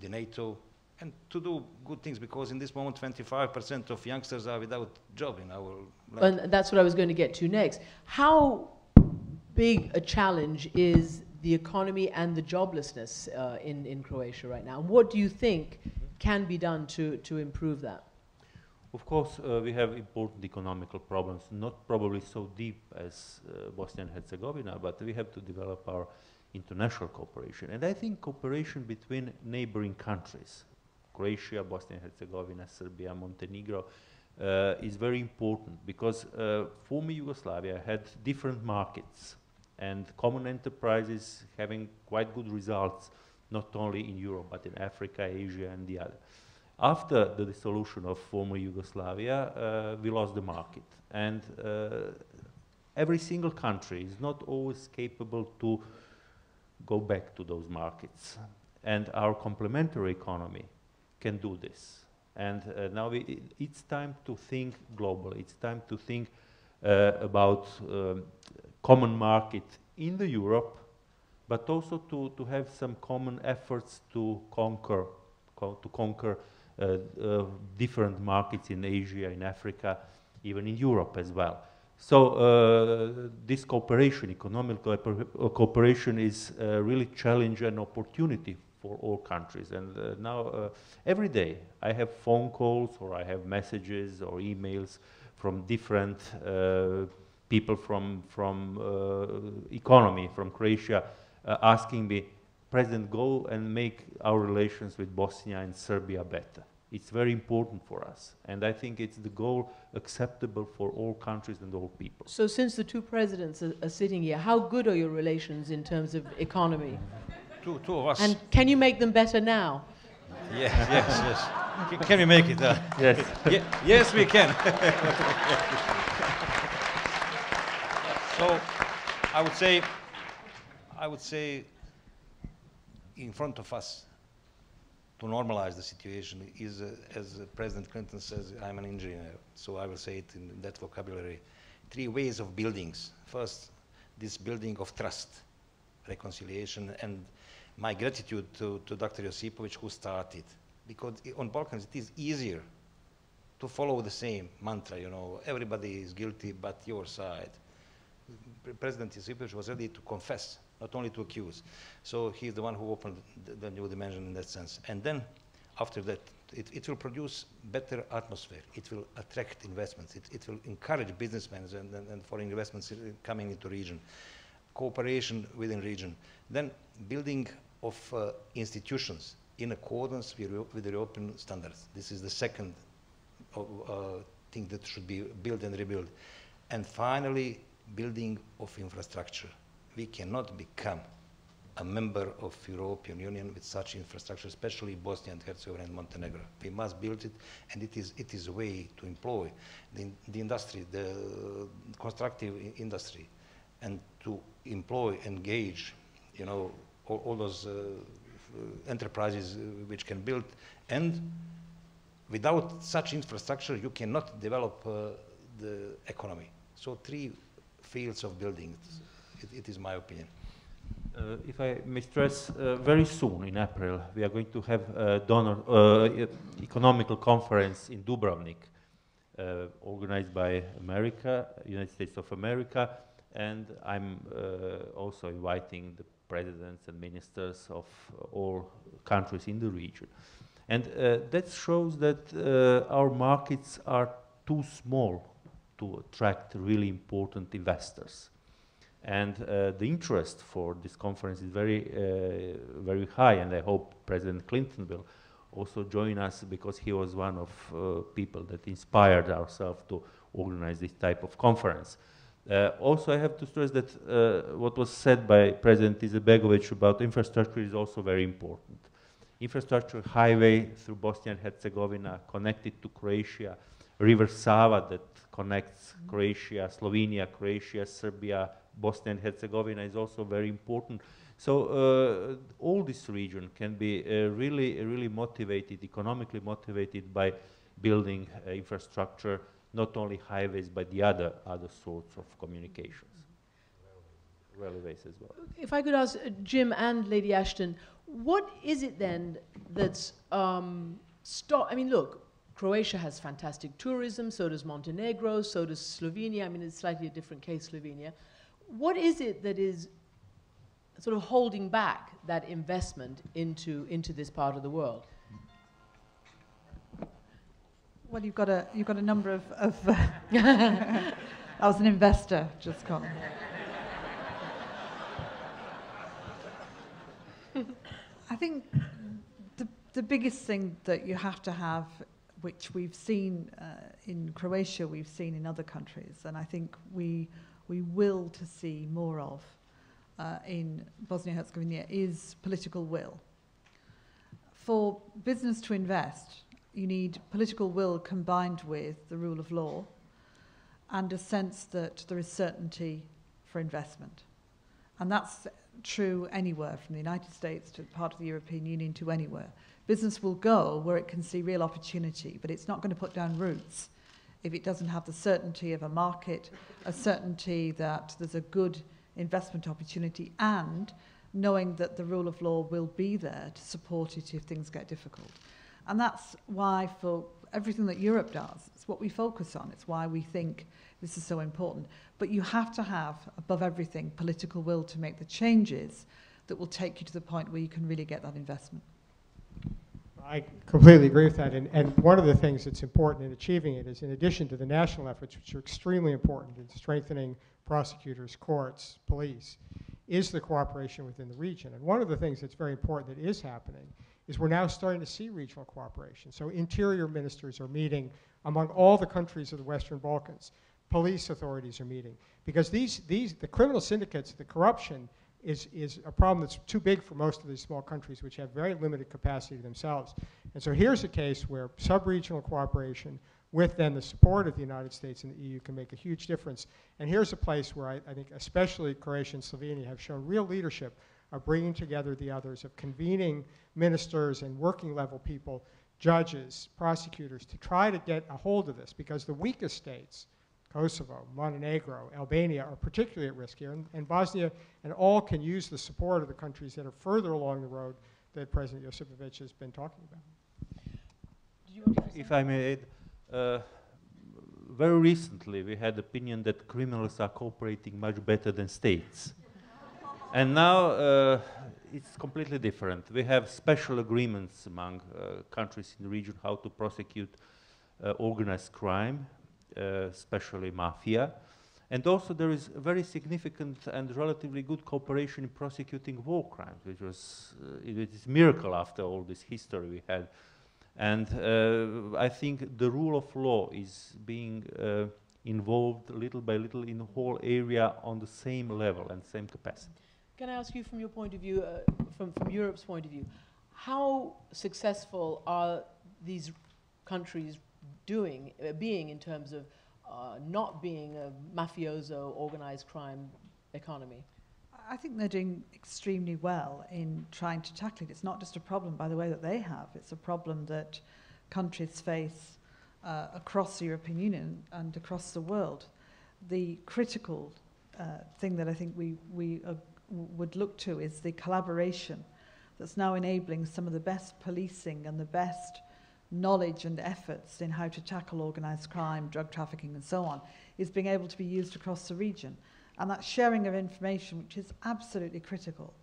the NATO and to do good things, because in this moment 25% of youngsters are without job in our land. And that's what I was going to get to next. How big a challenge is the economy and the joblessness in Croatia right now? What do you think can be done to improve that? Of course, we have important economical problems, not probably so deep as Bosnia and Herzegovina, but we have to develop our international cooperation. And I think cooperation between neighboring countries, Croatia, Bosnia and Herzegovina, Serbia, Montenegro, is very important, because former Yugoslavia had different markets and common enterprises having quite good results, not only in Europe, but in Africa, Asia, and the other. After the dissolution of former Yugoslavia, we lost the market. And every single country is not always capable to go back to those markets. And our complementary economy can do this. And now it's time to think globally. It's time to think about common market in the Europe, but also to have some common efforts to conquer different markets in Asia, in Africa, even in Europe as well. So this cooperation, economic cooperation, is really a challenge and opportunity for all countries. And now every day I have phone calls, or I have messages or emails from different people from economy, from Croatia, asking me, President, go and make our relations with Bosnia and Serbia better. It's very important for us. And I think it's the goal acceptable for all countries and all people. So since the two presidents are sitting here, how good are your relations in terms of economy? Two of us. And can you make them better now? Yes, yes, yes. Can we make it? Yes. Yes, we can. So I would say in front of us to normalize the situation is, as President Clinton says, I'm an engineer, so I will say it in that vocabulary. Three ways of buildings. First, this building of trust, reconciliation, and my gratitude to Dr. Josipović, who started, because on Balkans it is easier to follow the same mantra, you know, everybody is guilty but your side. President Josipović was ready to confess, not only to accuse. So he's the one who opened the new dimension in that sense. And then after that, it will produce better atmosphere. It will attract investments. It will encourage businessmen and foreign investments coming into region. Cooperation within region. Then building of institutions in accordance with the European standards. This is the second thing that should be built and rebuilt. And finally, building of infrastructure. We cannot become a member of European Union with such infrastructure, especially Bosnia and Herzegovina and Montenegro. We must build it, and it is a way to employ the industry, the constructive industry, and to employ, engage, you know, all those enterprises which can build. And without such infrastructure, you cannot develop the economy. So three fields of building. It is my opinion. If I may stress, very soon in April we are going to have a donor economical conference in Dubrovnik, organized by America, United States of America, and I'm also inviting the presidents and ministers of all countries in the region. And that shows that our markets are too small to attract really important investors. And the interest for this conference is very high, and I hope President Clinton will also join us, because he was one of people that inspired ourselves to organize this type of conference. Also, I have to stress that what was said by President Izetbegović about infrastructure is also very important. Infrastructure highway through Bosnia and Herzegovina connected to Croatia, River Sava that connects Croatia, Slovenia, Croatia, Serbia, Bosnia and Herzegovina is also very important. So all this region can be really motivated, economically motivated by building infrastructure, not only highways, but the other sorts of communications. rarely waste as well. If I could ask Jim and Lady Ashton, what is it then that's I mean, look, Croatia has fantastic tourism, so does Montenegro, so does Slovenia. I mean, it's slightly a different case, Slovenia. What is it that is sort of holding back that investment into this part of the world? Well, you've got a number of I was an investor, just Colin. I think the biggest thing that you have to have, which we've seen in Croatia, we've seen in other countries, and I think we will to see more of in Bosnia and Herzegovina, is political will. For business to invest, you need political will combined with the rule of law and a sense that there is certainty for investment. And that's true anywhere, from the United States to part of the European Union to anywhere. Business will go where it can see real opportunity, but it's not going to put down roots if it doesn't have the certainty of a market, a certainty that there's a good investment opportunity, and knowing that the rule of law will be there to support it if things get difficult. And that's why, for everything that Europe does, it's what we focus on. It's why we think this is so important. But you have to have, above everything, political will to make the changes that will take you to the point where you can really get that investment. I completely agree with that. And one of the things that's important in achieving it is, in addition to the national efforts, which are extremely important in strengthening prosecutors, courts, police, is the cooperation within the region. And one of the things that's very important that is happening is we're now starting to see regional cooperation. So interior ministers are meeting among all the countries of the Western Balkans. Police authorities are meeting. Because the criminal syndicates, the corruption, is a problem that's too big for most of these small countries, which have very limited capacity themselves. And so here's a case where sub-regional cooperation with then the support of the United States and the EU can make a huge difference. And here's a place where I think especially Croatia and Slovenia have shown real leadership of bringing together the others, of convening ministers and working level people, judges, prosecutors, to try to get a hold of this, because the weakest states, Kosovo, Montenegro, Albania, are particularly at risk here, and Bosnia and all can use the support of the countries that are further along the road that President Josipović has been talking about. If I may add, very recently we had opinion that criminals are cooperating much better than states. And now it's completely different. We have special agreements among countries in the region how to prosecute organized crime, especially mafia. And also there is very significant and relatively good cooperation in prosecuting war crimes, which was it is a miracle after all this history we had. And I think the rule of law is being involved little by little in the whole area on the same level and same capacity. Can I ask you, from your point of view, from Europe's point of view, how successful are these countries being in terms of not being a mafioso, organized crime economy? I think they're doing extremely well in trying to tackle it. It's not just a problem, by the way, that they have. It's a problem that countries face across the European Union and across the world. The critical thing that I think we would look to is the collaboration that's now enabling some of the best policing and the best knowledge and efforts in how to tackle organized crime, drug trafficking, and so on, is being able to be used across the region. And that sharing of information, which is absolutely critical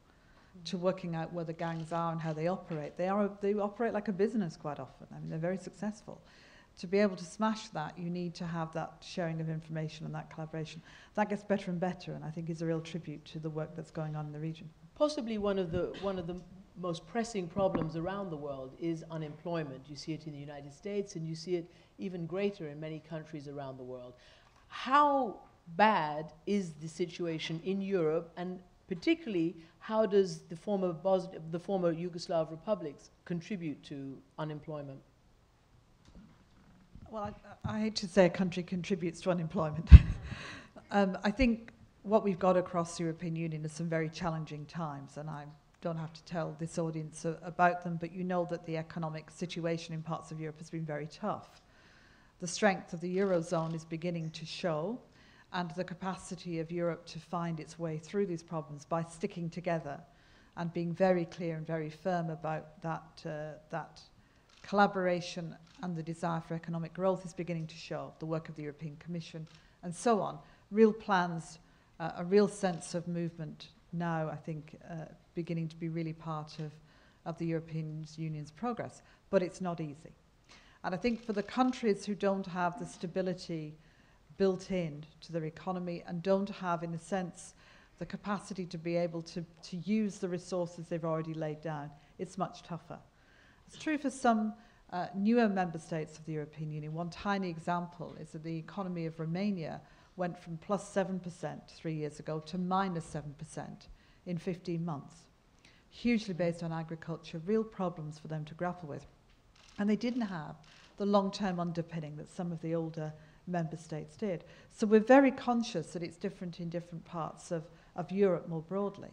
to working out where the gangs are and how they operate. They operate like a business quite often. I mean, they're very successful. To be able to smash that, you need to have that sharing of information and that collaboration. That gets better and better, and I think is a real tribute to the work that's going on in the region. Possibly one of the most pressing problems around the world is unemployment. You see it in the United States, and you see it even greater in many countries around the world. How bad is the situation in Europe, and particularly how does the former Yugoslav republics contribute to unemployment? Well, I hate to say a country contributes to unemployment. I think what we've got across the European Union is some very challenging times, and I don't have to tell this audience about them, but you know that the economic situation in parts of Europe has been very tough. The strength of the Eurozone is beginning to show, and the capacity of Europe to find its way through these problems by sticking together and being very clear and very firm about that, that collaboration, and the desire for economic growth is beginning to show, the work of the European Commission, and so on. Real plans, a real sense of movement now, I think, beginning to be really part of the European Union's progress. But it's not easy. And I think for the countries who don't have the stability built in to their economy and don't have, in a sense, the capacity to be able to use the resources they've already laid down, it's much tougher. It's true for some newer member states of the European Union. One tiny example is that the economy of Romania went from plus 7% 3 years ago to minus 7% in 15 months. Hugely based on agriculture, real problems for them to grapple with. And they didn't have the long-term underpinning that some of the older member states did. So we're very conscious that it's different in different parts of Europe more broadly.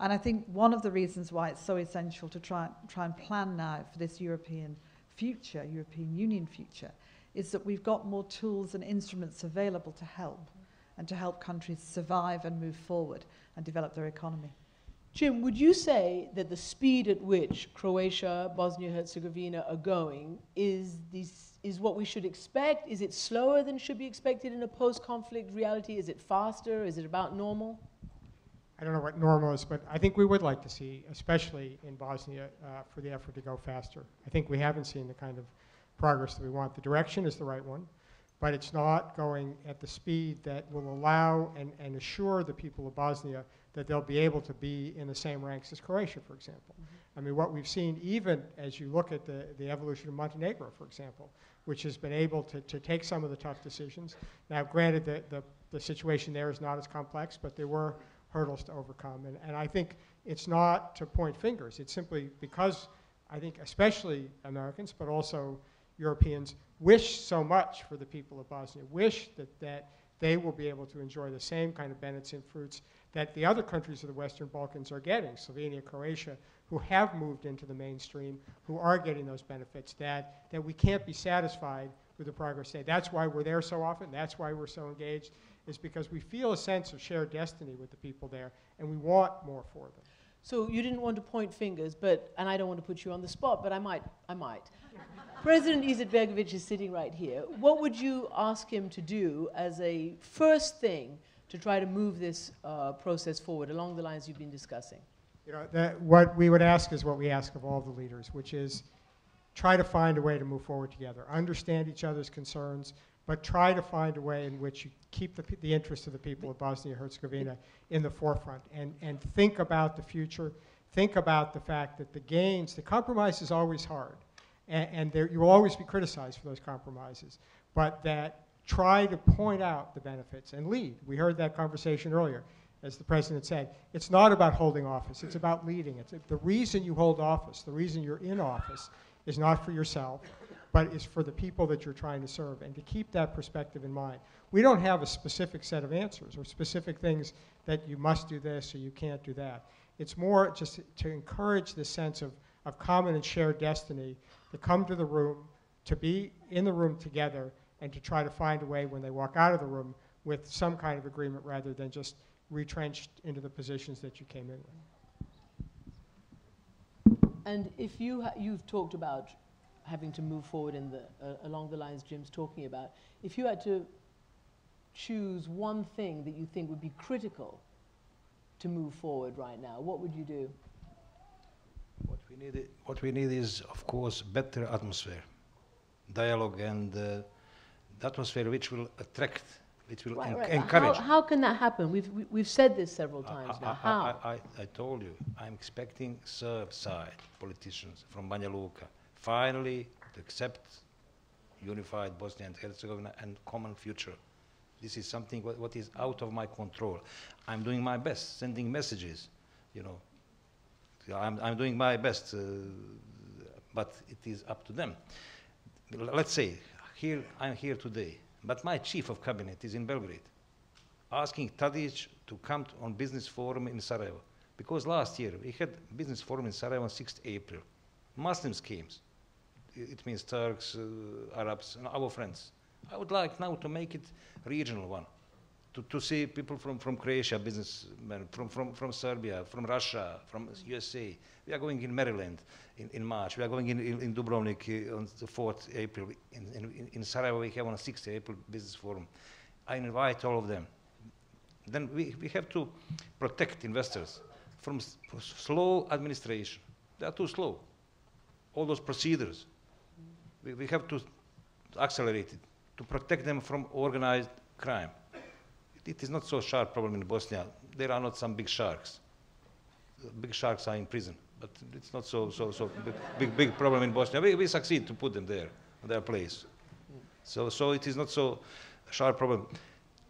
And I think one of the reasons why it's so essential to try and plan now for this European future, European Union future, is that we've got more tools and instruments available to help, and to help countries survive and move forward and develop their economy. Jim, would you say that the speed at which Croatia, Bosnia-Herzegovina are going is what we should expect? Is it slower than should be expected in a post-conflict reality? Is it faster? Is it about normal? I don't know what normal is, but I think we would like to see, especially in Bosnia, for the effort to go faster. I think we haven't seen the kind of progress that we want. The direction is the right one, but it's not going at the speed that will allow and assure the people of Bosnia that they'll be able to be in the same ranks as Croatia, for example. Mm-hmm. I mean, what we've seen, even as you look at the evolution of Montenegro, for example, which has been able to take some of the tough decisions. Now, granted, the situation there is not as complex, but there were hurdles to overcome. And I think it's not to point fingers. It's simply because I think especially Americans, but also Europeans, wish so much for the people of Bosnia, wish that they will be able to enjoy the same kind of benefits and fruits that the other countries of the Western Balkans are getting, Slovenia, Croatia, who have moved into the mainstream, who are getting those benefits, that we can't be satisfied with the progress today. That's why we're there so often, that's why we're so engaged, is because we feel a sense of shared destiny with the people there, and we want more for them. So you didn't want to point fingers, and I don't want to put you on the spot, but I might. President Izetbegović is sitting right here. What would you ask him to do as a first thing to try to move this process forward along the lines you've been discussing? You know, what we would ask is what we ask of all the leaders, which is try to find a way to move forward together, understand each other's concerns, but try to find a way in which you keep the interests of the people of Bosnia-Herzegovina in the forefront, and think about the future, think about the fact that the gains, the compromise is always hard, and there, you will always be criticized for those compromises, but that try to point out the benefits and lead. We heard that conversation earlier, as the President said. It's not about holding office, it's about leading. The reason you hold office, the reason you're in office, is not for yourself, but is for the people that you're trying to serve, and to keep that perspective in mind. We don't have a specific set of answers or specific things that you must do this or you can't do that. It's more just to encourage this sense of common and shared destiny, to come to the room, to be in the room together, and to try to find a way when they walk out of the room with some kind of agreement rather than just retrenched into the positions that you came in with. And if you've talked about having to move forward in along the lines Jim's talking about, if you had to choose one thing that you think would be critical to move forward right now, what would you do? What we need is, of course, better atmosphere, dialogue, and the atmosphere which will attract, which will encourage. How can that happen? We've said this several times now. How? I told you, I'm expecting Serb-side politicians from Banja Luka finally to accept unified Bosnia and Herzegovina and common future. This is something what is out of my control. I'm doing my best, sending messages, you know. I'm doing my best, but it is up to them. Let's say, I'm here today, but my chief of cabinet is in Belgrade, asking Tadic to come on business forum in Sarajevo. Because last year, we had business forum in Sarajevo on 6th April. Muslims came. It means Turks, Arabs, and our friends. I would like now to make it regional one. to see people from Croatia, businessmen, from Serbia, from Russia, from USA. We are going in Maryland in March. We are going in Dubrovnik on the 4th April. In Sarajevo, we have on the 6th April business forum. I invite all of them. Then we have to protect investors from slow administration. They are too slow. All those procedures, we have to accelerate it to protect them from organized crime. It is not so sharp problem in Bosnia. There are not some big sharks. Big sharks are in prison, but it's not so big problem in Bosnia. We succeed to put them there, on their place. So it is not so sharp problem.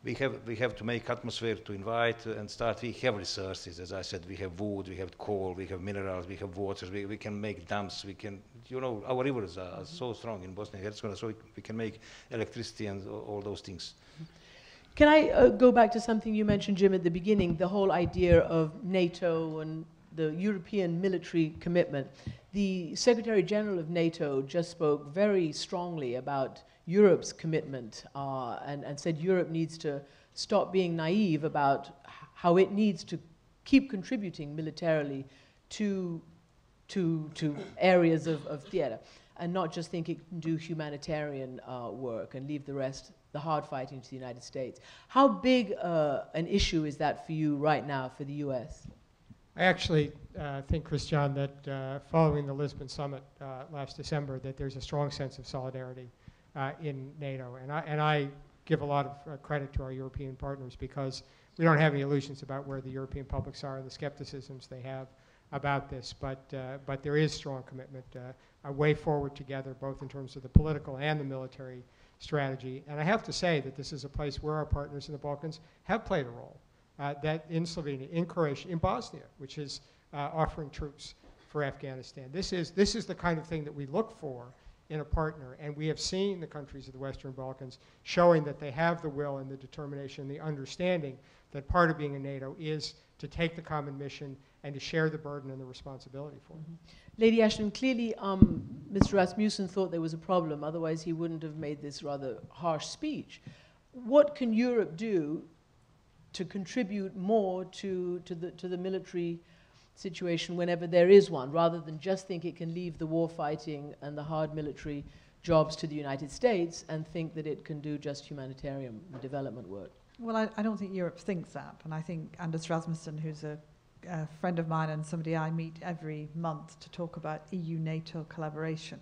We have to make atmosphere to invite and start. We have resources, as I said. We have wood, we have coal, we have minerals, we have waters. We can make dams. We can, you know, our rivers are so strong in Bosnia and Herzegovina, so we can make electricity and all those things. Can I go back to something you mentioned, Jim, at the beginning, the whole idea of NATO and the European military commitment? The Secretary General of NATO just spoke very strongly about Europe's commitment and said Europe needs to stop being naive about how it needs to keep contributing militarily to areas of theater and not just think it can do humanitarian work and leave the rest, the hard fighting, to the United States. How big an issue is that for you right now, for the U.S.? I actually think, Christiane, that following the Lisbon summit last December, that there's a strong sense of solidarity in NATO. And I give a lot of credit to our European partners, because we don't have any illusions about where the European publics are and the skepticisms they have about this. But there is strong commitment, a way forward together, both in terms of the political and the military strategy. And I have to say that this is a place where our partners in the Balkans have played a role. That in Slovenia, in Croatia, in Bosnia, which is offering troops for Afghanistan. This is the kind of thing that we look for in a partner, and we have seen the countries of the Western Balkans showing that they have the will and the determination and the understanding that part of being in NATO is to take the common mission and to share the burden and the responsibility for it. Mm-hmm. Lady Ashton, clearly Mr. Rasmussen thought there was a problem, otherwise he wouldn't have made this rather harsh speech. What can Europe do to contribute more to the military situation whenever there is one, rather than just think it can leave the war fighting and the hard military jobs to the United States and think that it can do just humanitarian development work? Well, I don't think Europe thinks that. And I think Anders Rasmussen, who's a friend of mine and somebody I meet every month to talk about EU-NATO collaboration,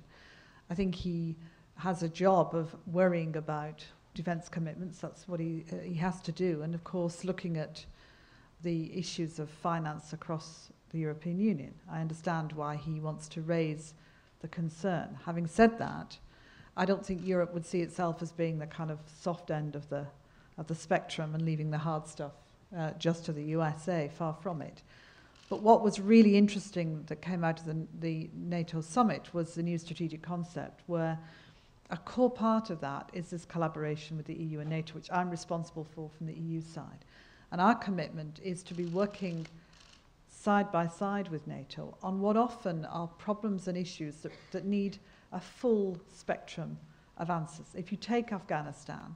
I think he has a job of worrying about defense commitments. That's what he has to do, and of course looking at the issues of finance across the European Union. I understand why he wants to raise the concern. Having said that, I don't think Europe would see itself as being the kind of soft end of the spectrum and leaving the hard stuff just to the USA, far from it. But what was really interesting that came out of the NATO summit was the new strategic concept, where a core part of that is this collaboration with the EU and NATO, which I'm responsible for from the EU side. And our commitment is to be working side by side with NATO on what often are problems and issues that need a full spectrum of answers. If you take Afghanistan,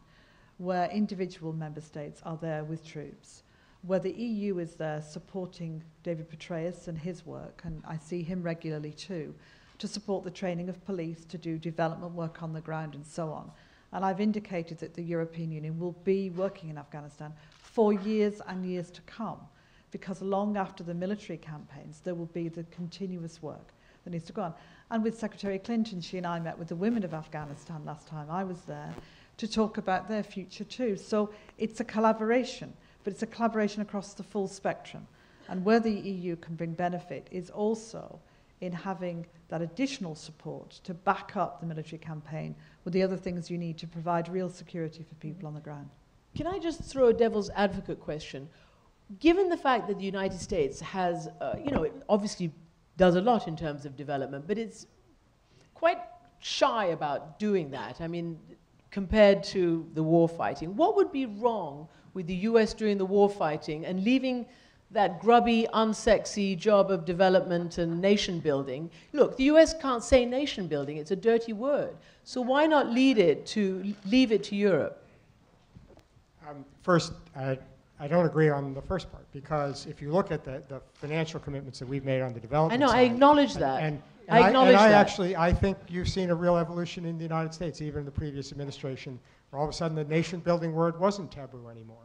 where individual member states are there with troops, where the EU is there supporting David Petraeus and his work, and I see him regularly too, to support the training of police, to do development work on the ground and so on. And I've indicated that the European Union will be working in Afghanistan for years and years to come, because long after the military campaigns, there will be the continuous work that needs to go on. And with Secretary Clinton, she and I met with the women of Afghanistan last time I was there to talk about their future too. So it's a collaboration, but it's a collaboration across the full spectrum. And where the EU can bring benefit is also in having that additional support to back up the military campaign with the other things you need to provide real security for people on the ground. Can I just throw a devil's advocate question? Given the fact that the United States has, you know, it obviously does a lot in terms of development, but it's quite shy about doing that, I mean, compared to the war fighting. What would be wrong with the US doing the war fighting and leaving that grubby, unsexy job of development and nation building? Look, the US can't say nation building, it's a dirty word. So why not leave it to Europe? First, I don't agree on the first part, because if you look at the financial commitments that we've made on the development side. I acknowledge that. And I actually, I think you've seen a real evolution in the United States, even in the previous administration, where all of a sudden the nation-building word wasn't taboo anymore.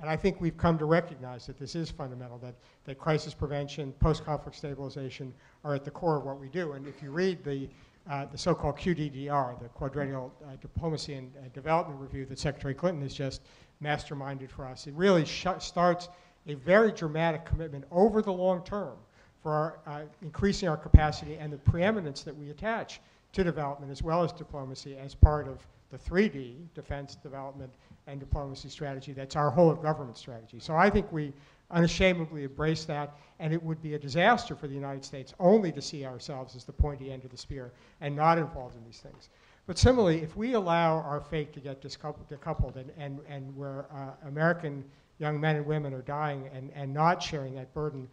And I think we've come to recognize that this is fundamental, that crisis prevention, post-conflict stabilization are at the core of what we do. And if you read the so-called QDDR, the Quadrennial Diplomacy and Development Review that Secretary Clinton has just masterminded for us, it really starts a very dramatic commitment over the long term for our, increasing our capacity and the preeminence that we attach to development as well as diplomacy as part of the 3D, defense, development, and diplomacy strategy. That's our whole of government strategy. So I think we unashamedly embrace that, and it would be a disaster for the United States only to see ourselves as the pointy end of the spear and not involved in these things. But similarly, if we allow our fate to get decoupled and where American young men and women are dying and not sharing that burden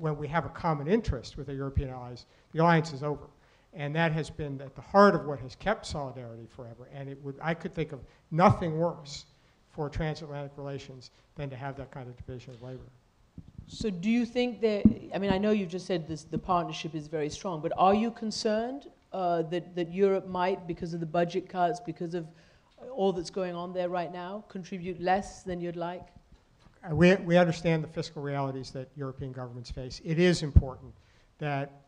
when we have a common interest with our European allies, the alliance is over. And that has been at the heart of what has kept solidarity forever. And it would, I could think of nothing worse for transatlantic relations than to have that kind of division of labor. So do you think that, I mean, I know you just said this, the partnership is very strong, but are you concerned that Europe might, because of the budget cuts, because of all that's going on there right now, contribute less than you'd like? We understand the fiscal realities that European governments face. It is important that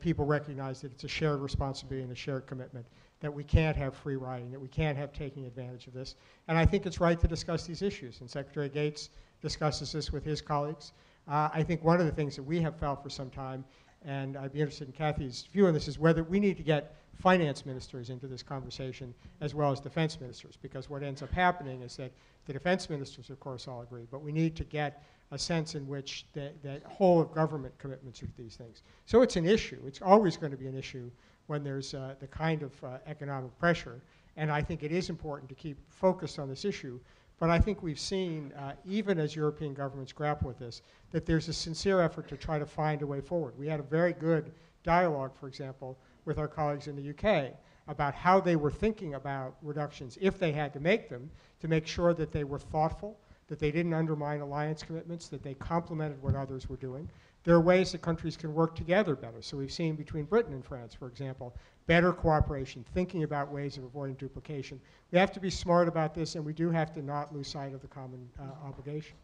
people recognize that it's a shared responsibility and a shared commitment, that we can't have free riding, that we can't have taking advantage of this. And I think it's right to discuss these issues. And Secretary Gates discusses this with his colleagues. I think one of the things that we have felt for some time, and I'd be interested in Kathy's view on this, is whether we need to get finance ministers into this conversation as well as defense ministers, because what ends up happening is that the defense ministers, of course, all agree, but we need to get a sense in which the whole of government commitments are to these things. So it's an issue. It's always going to be an issue when there's the kind of economic pressure, and I think it is important to keep focused on this issue. But I think we've seen, even as European governments grapple with this, that there's a sincere effort to try to find a way forward. We had a very good dialogue, for example, with our colleagues in the UK about how they were thinking about reductions, if they had to make them, to make sure that they were thoughtful, that they didn't undermine alliance commitments, that they complemented what others were doing. There are ways that countries can work together better. So we've seen between Britain and France, for example, better cooperation, thinking about ways of avoiding duplication. We have to be smart about this, and we do have to not lose sight of the common obligation.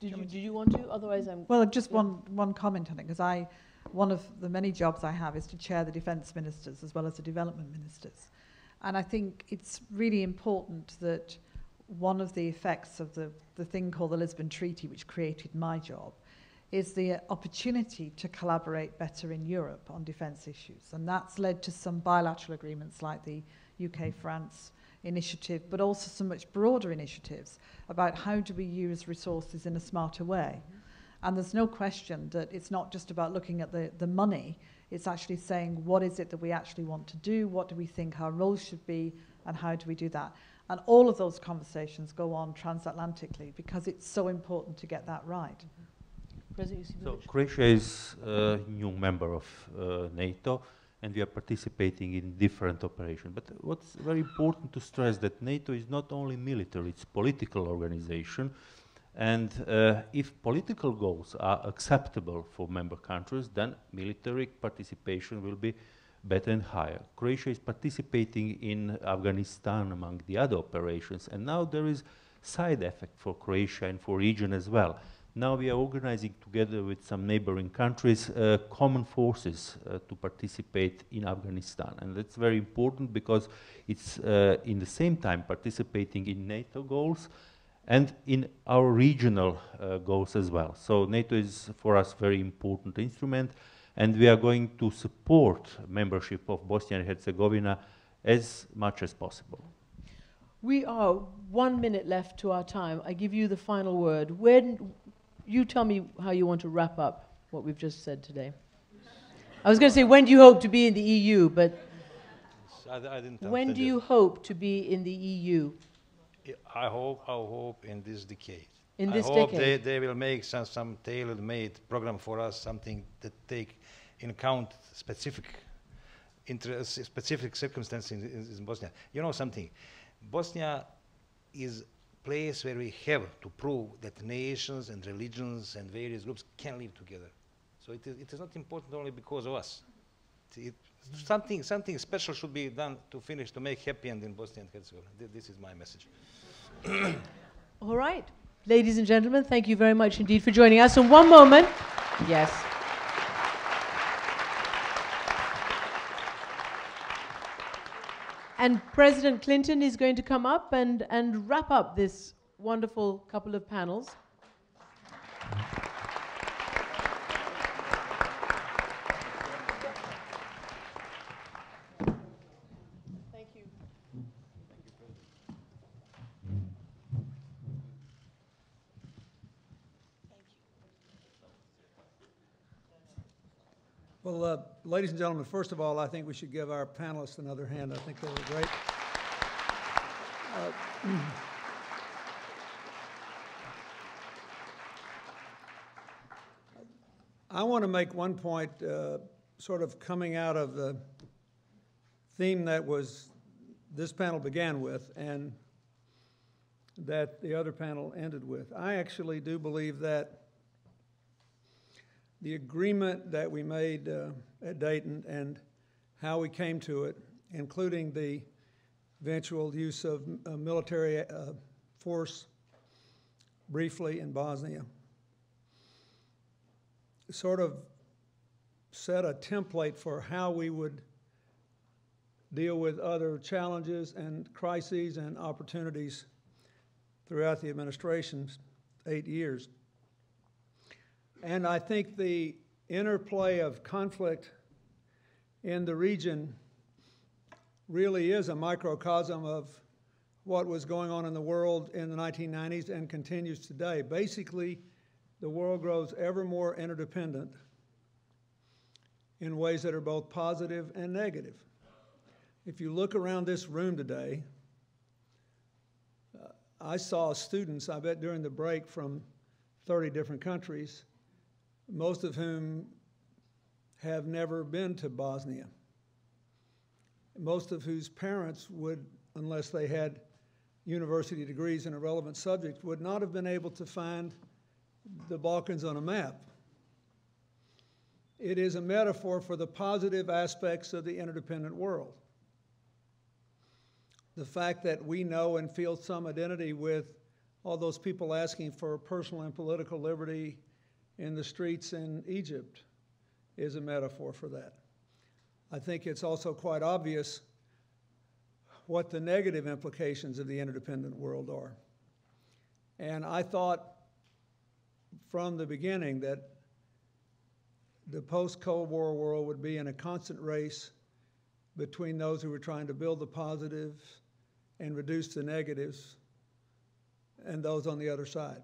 Do you want to? Otherwise, I'm... Well, just one comment on it, because one of the many jobs I have is to chair the defense ministers as well as the development ministers. And I think it's really important that one of the effects of the thing called the Lisbon Treaty, which created my job, is the opportunity to collaborate better in Europe on defence issues. And that's led to some bilateral agreements like the UK-France initiative, but also some much broader initiatives about how do we use resources in a smarter way. And there's no question that it's not just about looking at the money, it's actually saying what is it that we actually want to do, what do we think our role should be, and how do we do that. And all of those conversations go on transatlantically because it's so important to get that right. So Croatia is a new member of NATO, and we are participating in different operations. But what's very important to stress that NATO is not only military, it's a political organization. And if political goals are acceptable for member countries, then military participation will be better and higher. Croatia is participating in Afghanistan among the other operations, and now there is side effect for Croatia and for region as well. Now we are organizing together with some neighboring countries common forces to participate in Afghanistan. And that's very important because it's in the same time participating in NATO goals and in our regional goals as well. So NATO is for us a very important instrument, and we are going to support membership of Bosnia and Herzegovina as much as possible. We are 1 minute left to our time. I give you the final word. You tell me how you want to wrap up what we've just said today. I was going to say, when do you hope to be in the EU? But I didn't when do you hope to be in the EU? I hope in this decade. In this decade? I hope they will make some tailor-made program for us, something that take in account specific circumstances in Bosnia. You know something, Bosnia is place where we have to prove that nations and religions and various groups can live together. So it is not important only because of us. Something special should be done to make happy end in Bosnia and Herzegovina. This is my message. All right. Ladies and gentlemen, thank you very much indeed for joining us. In one moment, yes. And President Clinton is going to come up and wrap up this wonderful couple of panels. Well, ladies and gentlemen, first of all, I think we should give our panelists another hand. I think they were great. I want to make one point sort of coming out of the theme that this panel began with and that the other panel ended with. I actually do believe that the agreement that we made at Dayton and how we came to it, including the eventual use of military force briefly in Bosnia, sort of set a template for how we would deal with other challenges and crises and opportunities throughout the administration's 8 years. And I think the interplay of conflict in the region really is a microcosm of what was going on in the world in the 1990s and continues today. Basically, the world grows ever more interdependent in ways that are both positive and negative. If you look around this room today, I saw students, I bet during the break, from 30 different countries, most of whom have never been to Bosnia, most of whose parents would, unless they had university degrees in a relevant subject, would not have been able to find the Balkans on a map. It is a metaphor for the positive aspects of the interdependent world. The fact that we know and feel some identity with all those people asking for personal and political liberty in the streets in Egypt is a metaphor for that. I think it's also quite obvious what the negative implications of the interdependent world are. And I thought from the beginning that the post-Cold War world would be in a constant race between those who were trying to build the positives and reduce the negatives and those on the other side,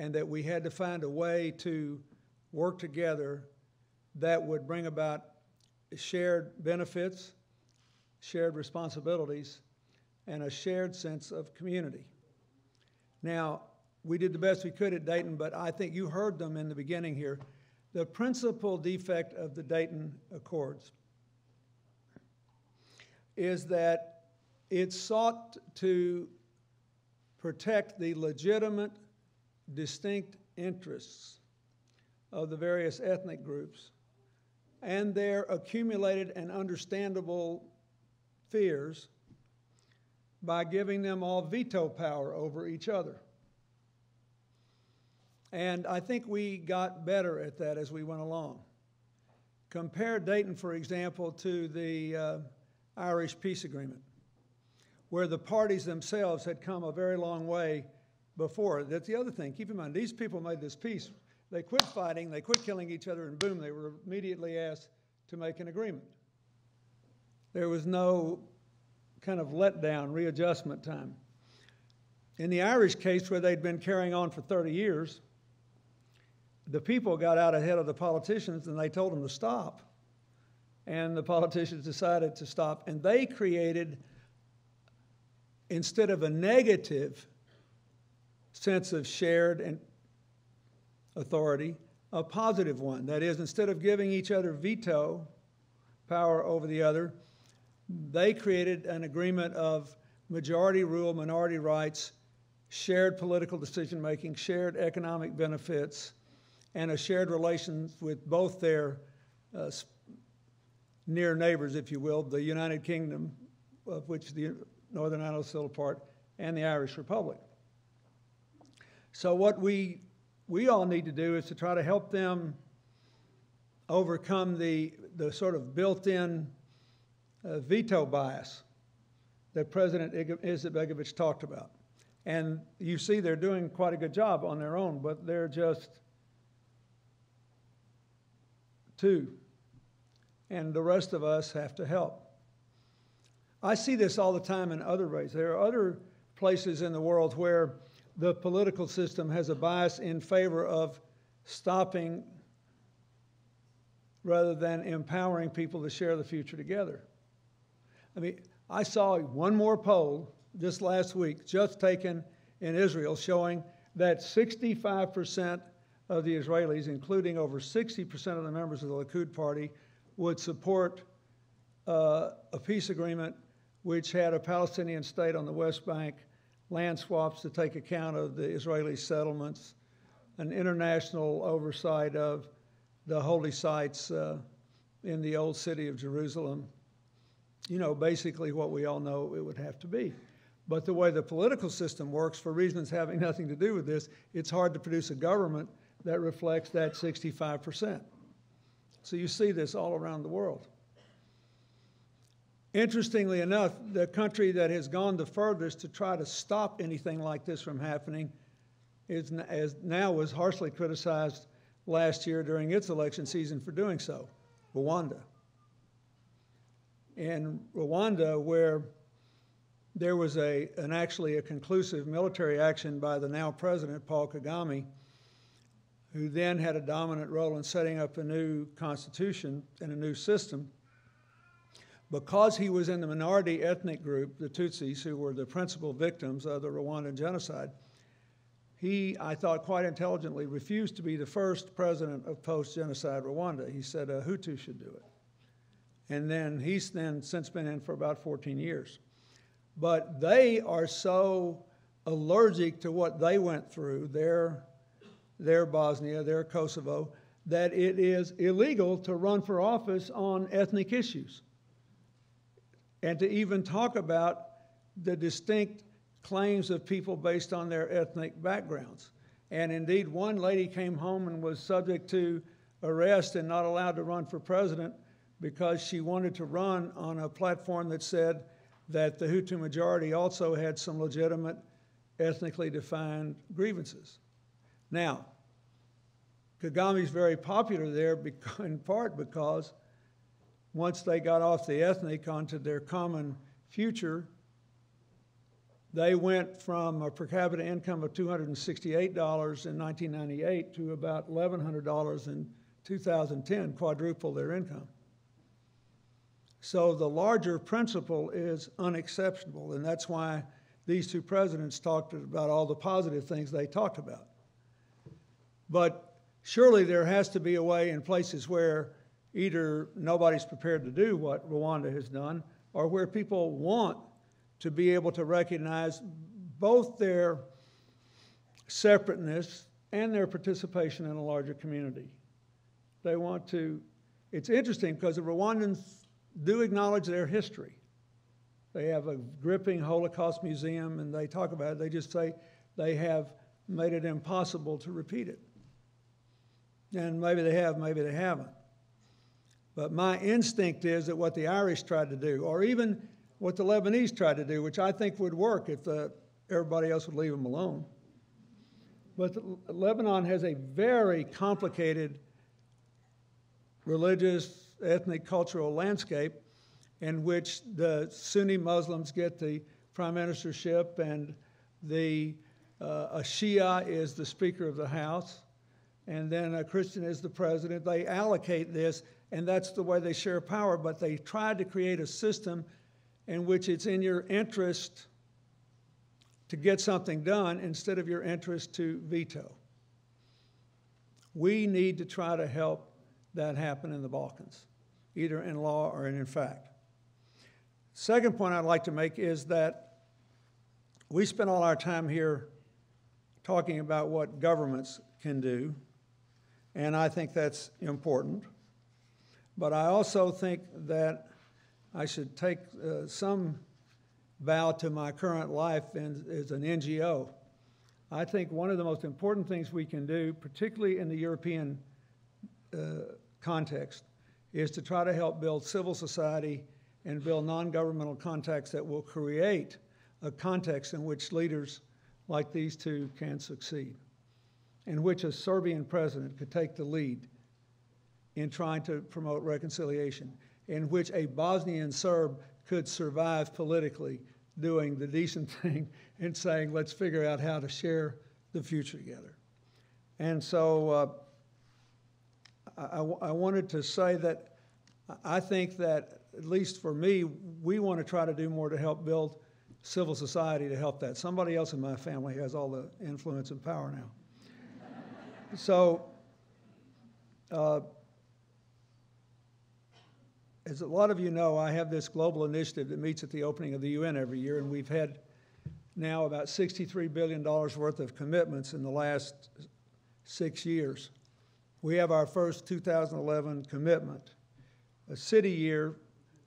and that we had to find a way to work together that would bring about shared benefits, shared responsibilities, and a shared sense of community. Now, we did the best we could at Dayton, but I think you heard them in the beginning here. The principal defect of the Dayton Accords is that it sought to protect the legitimate, distinct interests of the various ethnic groups and their accumulated and understandable fears by giving them all veto power over each other. And I think we got better at that as we went along. Compare Dayton, for example, to the Irish Peace Agreement, where the parties themselves had come a very long way before. That's the other thing. Keep in mind, these people made this peace. They quit fighting, they quit killing each other, and boom, they were immediately asked to make an agreement. There was no kind of letdown, readjustment time. In the Irish case, where they'd been carrying on for 30 years, the people got out ahead of the politicians, and they told them to stop. And the politicians decided to stop, and they created, instead of a negative sense of shared and authority, a positive one. That is, instead of giving each other veto power over the other, they created an agreement of majority rule, minority rights, shared political decision-making, shared economic benefits, and a shared relations with both their near neighbors, if you will, the United Kingdom, of which the Northern Ireland is still a part, and the Irish Republic. So what we all need to do is to try to help them overcome the sort of built-in veto bias that President Izetbegović talked about. And you see they're doing quite a good job on their own, but they're just two. And the rest of us have to help. I see this all the time in other ways. There are other places in the world where the political system has a bias in favor of stopping rather than empowering people to share the future together. I mean, I saw one more poll this last week just taken in Israel showing that 65% of the Israelis, including over 60% of the members of the Likud party, would support a peace agreement which had a Palestinian state on the West Bank, land swaps to take account of the Israeli settlements, an international oversight of the holy sites in the old city of Jerusalem. You know, basically what we all know it would have to be. But the way the political system works, for reasons having nothing to do with this, it's hard to produce a government that reflects that 65%. So you see this all around the world. Interestingly enough, the country that has gone the furthest to try to stop anything like this from happening was harshly criticized last year during its election season for doing so, Rwanda. In Rwanda, where there was actually a conclusive military action by the now president, Paul Kagame, who then had a dominant role in setting up a new constitution and a new system. Because he was in the minority ethnic group, the Tutsis, who were the principal victims of the Rwandan genocide, he, I thought quite intelligently, refused to be the first president of post-genocide Rwanda. He said a Hutu should do it. And then he's since been in for about 14 years. But they are so allergic to what they went through, their Bosnia, their Kosovo, that it is illegal to run for office on ethnic issues. And to even talk about the distinct claims of people based on their ethnic backgrounds. And indeed, one lady came home and was subject to arrest and not allowed to run for president because she wanted to run on a platform that said that the Hutu majority also had some legitimate ethnically defined grievances. Now, Kagame's very popular there in part because once they got off the ethnic onto their common future, they went from a per capita income of $268 in 1998 to about $1,100 in 2010, quadruple their income. So the larger principle is unacceptable, and that's why these two presidents talked about all the positive things they talked about. But surely there has to be a way in places where either nobody's prepared to do what Rwanda has done, or where people want to be able to recognize both their separateness and their participation in a larger community. They want to, it's interesting because the Rwandans do acknowledge their history. They have a gripping Holocaust museum and they talk about it, they just say they have made it impossible to repeat it. And maybe they have, maybe they haven't. But my instinct is that what the Irish tried to do, or even what the Lebanese tried to do, which I think would work if everybody else would leave them alone. But Lebanon has a very complicated religious, ethnic, cultural landscape in which the Sunni Muslims get the prime ministership and a Shia is the Speaker of the House, and then a Christian is the president. They allocate this. And that's the way they share power, but they tried to create a system in which it's in your interest to get something done instead of your interest to veto. We need to try to help that happen in the Balkans, either in law or in fact. Second point I'd like to make is that we spend all our time here talking about what governments can do, and I think that's important. But I also think that I should take some bow to my current life as an NGO. I think one of the most important things we can do, particularly in the European context, is to try to help build civil society and build non-governmental contacts that will create a context in which leaders like these two can succeed, in which a Serbian president could take the lead in trying to promote reconciliation, in which a Bosnian Serb could survive politically doing the decent thing and saying, let's figure out how to share the future together. And so I wanted to say that I think that, at least for me, we want to try to do more to help build civil society to help that. Somebody else in my family has all the influence and power now. So as a lot of you know, I have this global initiative that meets at the opening of the UN every year, and we've had now about $63 billion worth of commitments in the last 6 years. We have our first 2011 commitment. A city year,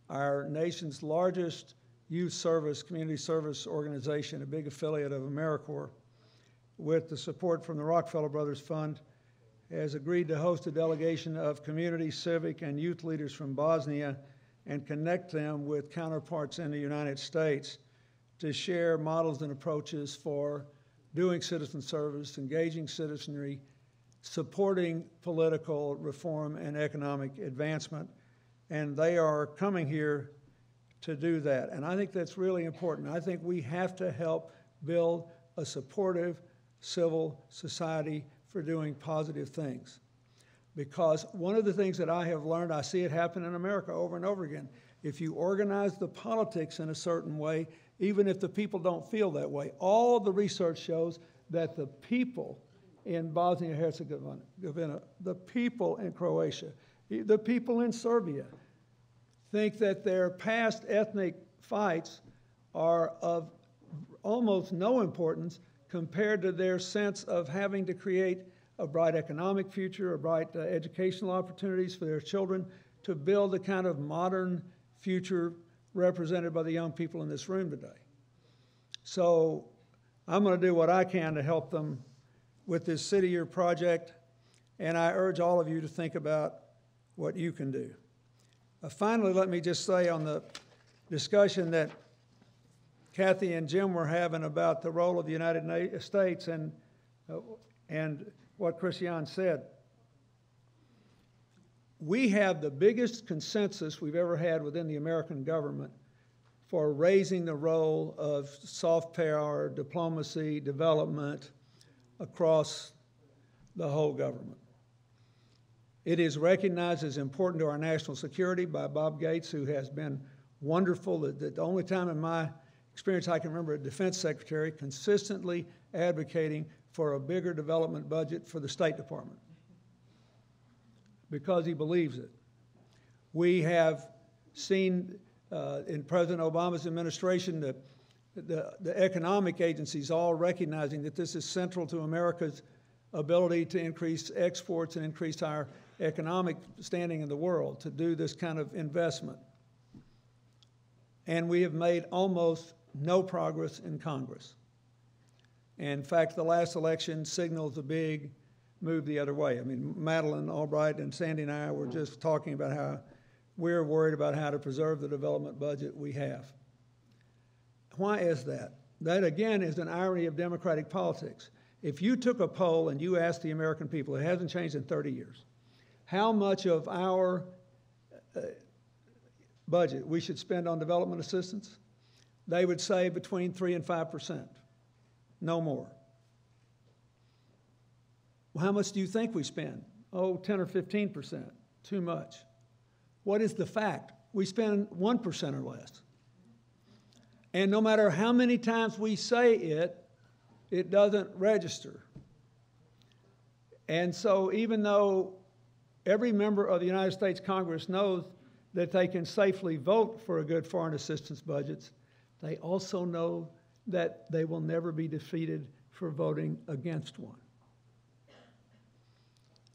our nation's largest youth service, community service organization, a big affiliate of AmeriCorps, with the support from the Rockefeller Brothers Fund, has agreed to host a delegation of community, civic, and youth leaders from Bosnia and connect them with counterparts in the United States to share models and approaches for doing citizen service, engaging citizenry, supporting political reform and economic advancement. And they are coming here to do that. And I think that's really important. I think we have to help build a supportive civil society for doing positive things. Because one of the things that I have learned, I see it happen in America over and over again. If you organize the politics in a certain way, even if the people don't feel that way, all the research shows that the people in Bosnia and Herzegovina, the people in Croatia, the people in Serbia think that their past ethnic fights are of almost no importance compared to their sense of having to create a bright economic future, a bright educational opportunities for their children, to build the kind of modern future represented by the young people in this room today. So I'm going to do what I can to help them with this City Year project, and I urge all of you to think about what you can do. Finally, let me just say on the discussion that Kathy and Jim were having about the role of the United States and what Christiane said. We have the biggest consensus we've ever had within the American government for raising the role of soft power, diplomacy, development across the whole government. It is recognized as important to our national security by Bob Gates, who has been wonderful. The only time in my experience I can remember a defense secretary consistently advocating for a bigger development budget for the State Department, because he believes it. We have seen in President Obama's administration the economic agencies all recognizing that this is central to America's ability to increase exports and increase our economic standing in the world, to do this kind of investment. And we have made almost no progress in Congress. In fact, the last election signals a big move the other way. I mean, Madeleine Albright and Sandy and I were just talking about how we're worried about how to preserve the development budget we have. Why is that? That, again, is an irony of democratic politics. If you took a poll and you asked the American people, it hasn't changed in 30 years, how much of our budget we should spend on development assistance, they would say between 3% and 5%, no more. Well, how much do you think we spend? Oh, 10 or 15%, too much. What is the fact? We spend 1% or less. And no matter how many times we say it, it doesn't register. And so even though every member of the United States Congress knows that they can safely vote for a good foreign assistance budget, they also know that they will never be defeated for voting against one.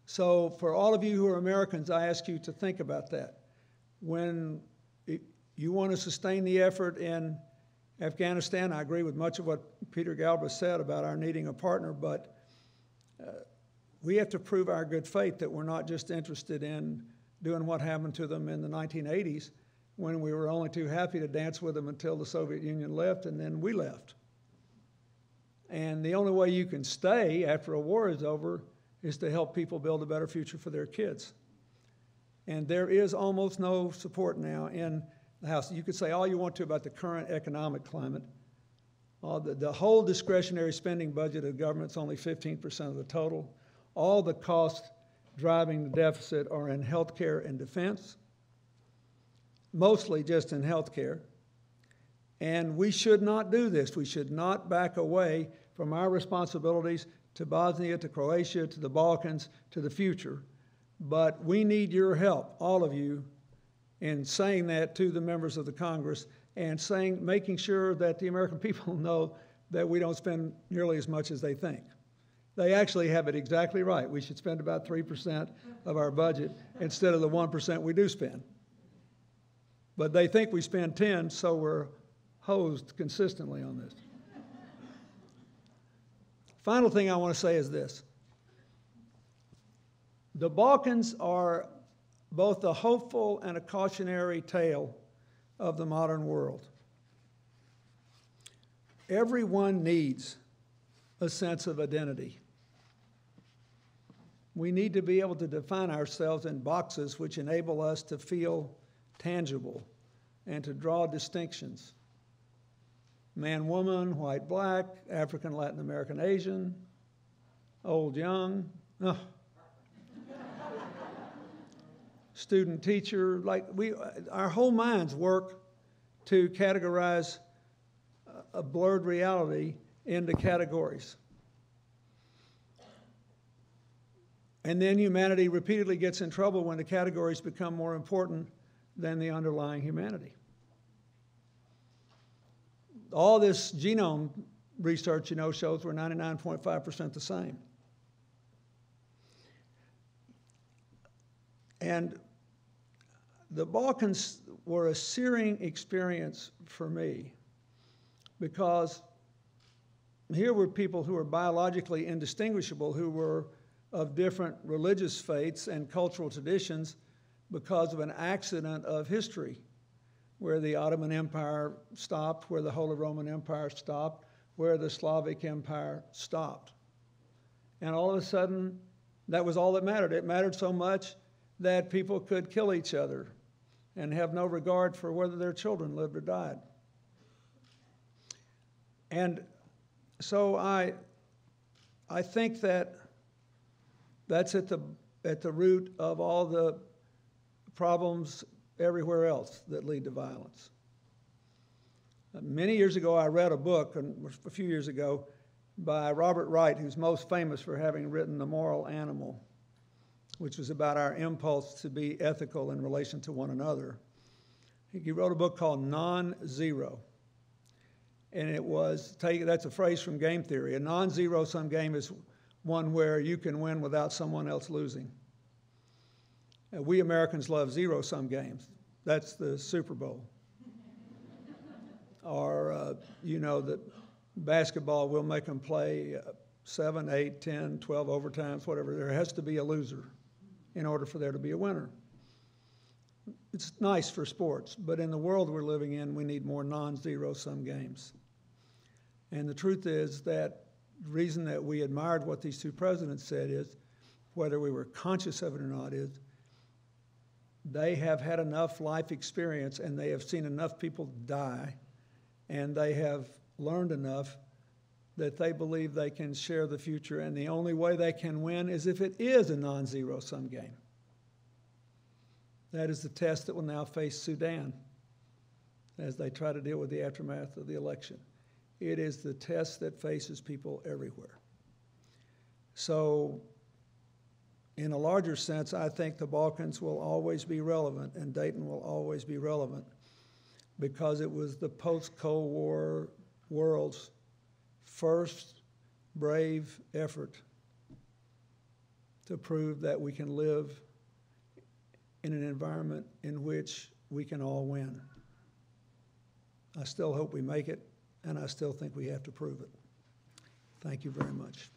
So for all of you who are Americans, I ask you to think about that. When you want to sustain the effort in Afghanistan, I agree with much of what Peter Galbraith said about our needing a partner, but we have to prove our good faith that we're not just interested in doing what happened to them in the 1980s when we were only too happy to dance with them until the Soviet Union left, and then we left. And the only way you can stay after a war is over is to help people build a better future for their kids. And there is almost no support now in the House. You could say all you want to about the current economic climate. The whole discretionary spending budget of government's only 15% of the total. All the costs driving the deficit are in health care and defense, mostly just in health care. And we should not do this. We should not back away from our responsibilities to Bosnia, to Croatia, to the Balkans, to the future. But we need your help, all of you, in saying that to the members of the Congress and saying, making sure that the American people know that we don't spend nearly as much as they think. They actually have it exactly right. We should spend about 3% of our budget instead of the 1% we do spend. But they think we spend 10, so we're hosed consistently on this. Final thing I want to say is this. The Balkans are both a hopeful and a cautionary tale of the modern world. Everyone needs a sense of identity. We need to be able to define ourselves in boxes which enable us to feel tangible and to draw distinctions. Man, woman, white, black, African, Latin American, Asian, old, young. Ugh. Student, teacher, our whole minds work to categorize a blurred reality into categories. And then humanity repeatedly gets in trouble when the categories become more important than the underlying humanity. All this genome research, you know, shows we're 99.5% the same. And the Balkans were a searing experience for me because here were people who were biologically indistinguishable, who were of different religious faiths and cultural traditions because of an accident of history where the Ottoman Empire stopped, where the Holy Roman Empire stopped, where the Slavic Empire stopped. And all of a sudden, that was all that mattered. It mattered so much that people could kill each other and have no regard for whether their children lived or died. And so I think that that's at the root of all the problems everywhere else that lead to violence. Many years ago, I read a book, a few years ago, by Robert Wright, who's most famous for having written The Moral Animal, which was about our impulse to be ethical in relation to one another. He wrote a book called Non-Zero. And it was, that's a phrase from game theory. A non-zero-sum game is one where you can win without someone else losing. And we Americans love zero-sum games. That's the Super Bowl. Or, you know, the basketball, we'll make them play 7, 8, 10, 12 overtimes, whatever. There has to be a loser in order for there to be a winner. It's nice for sports, but in the world we're living in, we need more non-zero-sum games. And the truth is that the reason that we admired what these two presidents said is, whether we were conscious of it or not, is they have had enough life experience and they have seen enough people die and they have learned enough that they believe they can share the future, and the only way they can win is if it is a non-zero-sum game. That is the test that will now face Sudan as they try to deal with the aftermath of the election. It is the test that faces people everywhere. So, in a larger sense, I think the Balkans will always be relevant, and Dayton will always be relevant, because it was the post-Cold War world's first brave effort to prove that we can live in an environment in which we can all win. I still hope we make it, and I still think we have to prove it. Thank you very much.